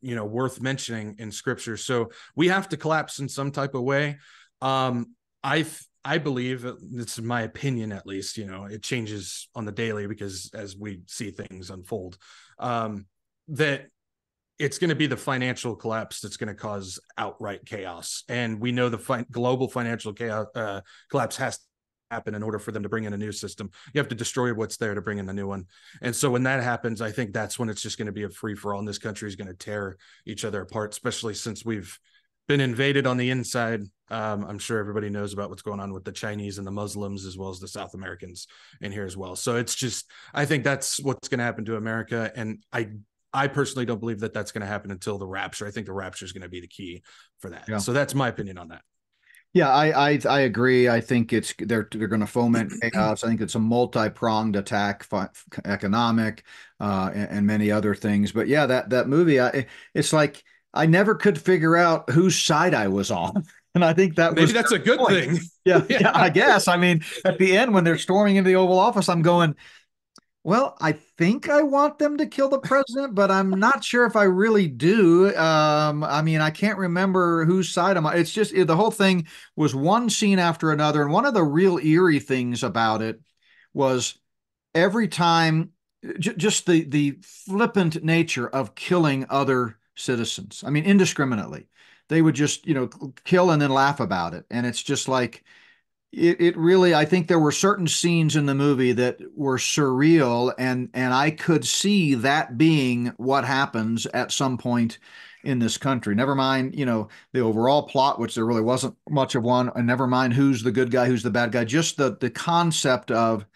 you know, worth mentioning in scripture. So we have to collapse in some type of way. Um, I, I believe, it's my opinion, at least, you know, it changes on the daily because as we see things unfold, um, that it's going to be the financial collapse that's going to cause outright chaos. And we know the fi- global financial chaos, uh, collapse has to happen in order for them to bring in a new system. You have to destroy what's there to bring in the new one. And so when that happens, I think that's when it's just going to be a free for all. And this country is going to tear each other apart, especially since we've been invaded on the inside. Um, I'm sure everybody knows about what's going on with the Chinese and the Muslims, as well as the South Americans in here as well. So it's just, I think that's what's going to happen to America. And I, I personally don't believe that that's going to happen until the rapture. I think the rapture is going to be the key for that. Yeah. So that's my opinion on that. Yeah, I I, I agree. I think it's they're they're going to foment chaos. I think it's a multi-pronged attack, economic, uh, and, and many other things. But yeah, that that movie, I, it's like I never could figure out whose side I was on. And I think that maybe was that's a good point. thing. Yeah, yeah, I guess. I mean, at the end when they're storming into the Oval Office, I'm going, well, I think I want them to kill the president, but I'm not sure if I really do. Um, I mean, I can't remember whose side I'm on. It's just it, the whole thing was one scene after another. And one of the real eerie things about it was every time j- just the, the flippant nature of killing other citizens. I mean, indiscriminately. They would just, you know, kill and then laugh about it. And it's just like, It, it really, I think there were certain scenes in the movie that were surreal, and and I could see that being what happens at some point in this country. Never mind, you know, the overall plot, which there really wasn't much of one, and never mind who's the good guy, who's the bad guy. Just the the concept of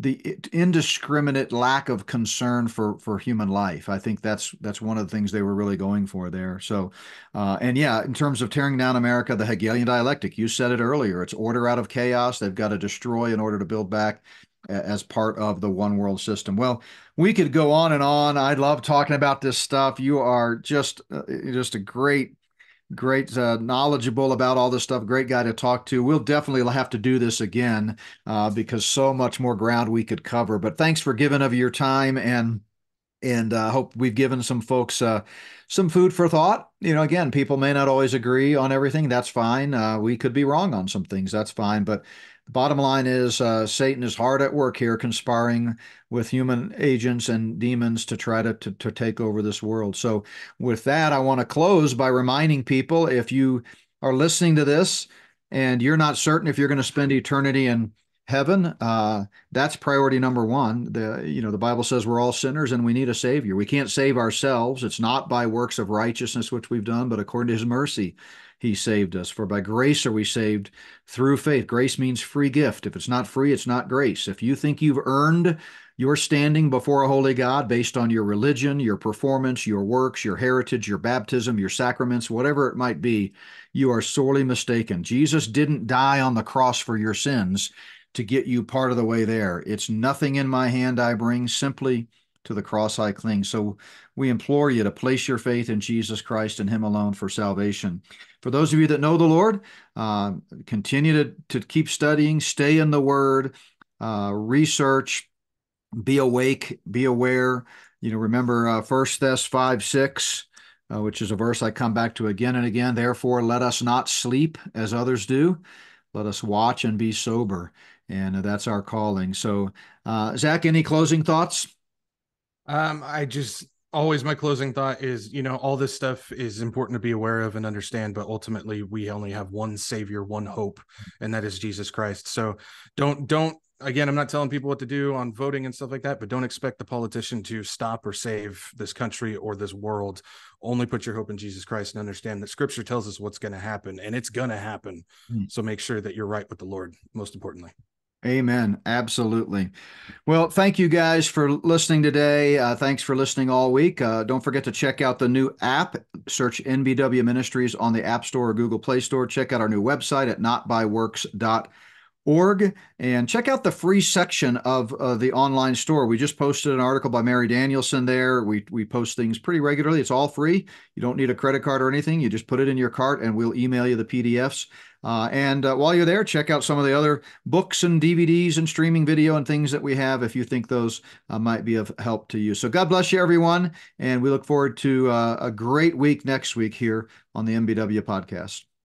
the indiscriminate lack of concern for for human life. I think that's that's one of the things they were really going for there. So, uh, and yeah, in terms of tearing down America, the Hegelian dialectic, you said it earlier, it's order out of chaos. They've got to destroy in order to build back as part of the one world system. Well, we could go on and on. I love talking about this stuff. You are just uh, just a great Great, uh, knowledgeable about all this stuff. Great guy to talk to. We'll definitely have to do this again uh, because so much more ground we could cover. But thanks for giving of your time, and and I uh, hope we've given some folks uh, some food for thought. You know, again, people may not always agree on everything. That's fine. Uh, we could be wrong on some things. That's fine. But the bottom line is uh, Satan is hard at work here, conspiring with human agents and demons to try to, to, to take over this world. So with that, I want to close by reminding people, if you are listening to this and you're not certain if you're going to spend eternity in heaven, uh, that's priority number one. The, you know, the Bible says we're all sinners and we need a Savior. We can't save ourselves. It's not by works of righteousness, which we've done, but according to His mercy, He saved us. For by grace are we saved through faith. Grace means free gift. If it's not free, it's not grace. If you think you've earned your standing before a holy God based on your religion, your performance, your works, your heritage, your baptism, your sacraments, whatever it might be, you are sorely mistaken. Jesus didn't die on the cross for your sins to get you part of the way there. It's nothing in my hand I bring, simply to the cross I cling. So we implore you to place your faith in Jesus Christ and Him alone for salvation. For those of you that know the Lord, uh, continue to, to keep studying, stay in the Word, uh, research, be awake, be aware. You know, remember uh, First Thess five, six, uh, which is a verse I come back to again and again. Therefore, let us not sleep as others do. Let us watch and be sober. And that's our calling. So, uh, Zach, any closing thoughts? Um, I just always, my closing thought is, you know, all this stuff is important to be aware of and understand, but ultimately we only have one Savior, one hope, and that is Jesus Christ. So don't, don't, again, I'm not telling people what to do on voting and stuff like that, but don't expect the politician to stop or save this country or this world. Only put your hope in Jesus Christ and understand that Scripture tells us what's going to happen, and it's going to happen. Mm. So make sure that you're right with the Lord, most importantly. Amen. Absolutely. Well, thank you guys for listening today. Uh, thanks for listening all week. Uh, don't forget to check out the new app. Search N B W Ministries on the App Store or Google Play Store. Check out our new website at not by works dot org. org, and check out the free section of uh, the online store. We just posted an article by Mary Danielson there. We, we post things pretty regularly. It's all free. You don't need a credit card or anything. You just put it in your cart and we'll email you the P D Fs. Uh, and uh, while you're there, check out some of the other books and D V Ds and streaming video and things that we have if you think those uh, might be of help to you. So God bless you, everyone. And we look forward to uh, a great week next week here on the M B W podcast.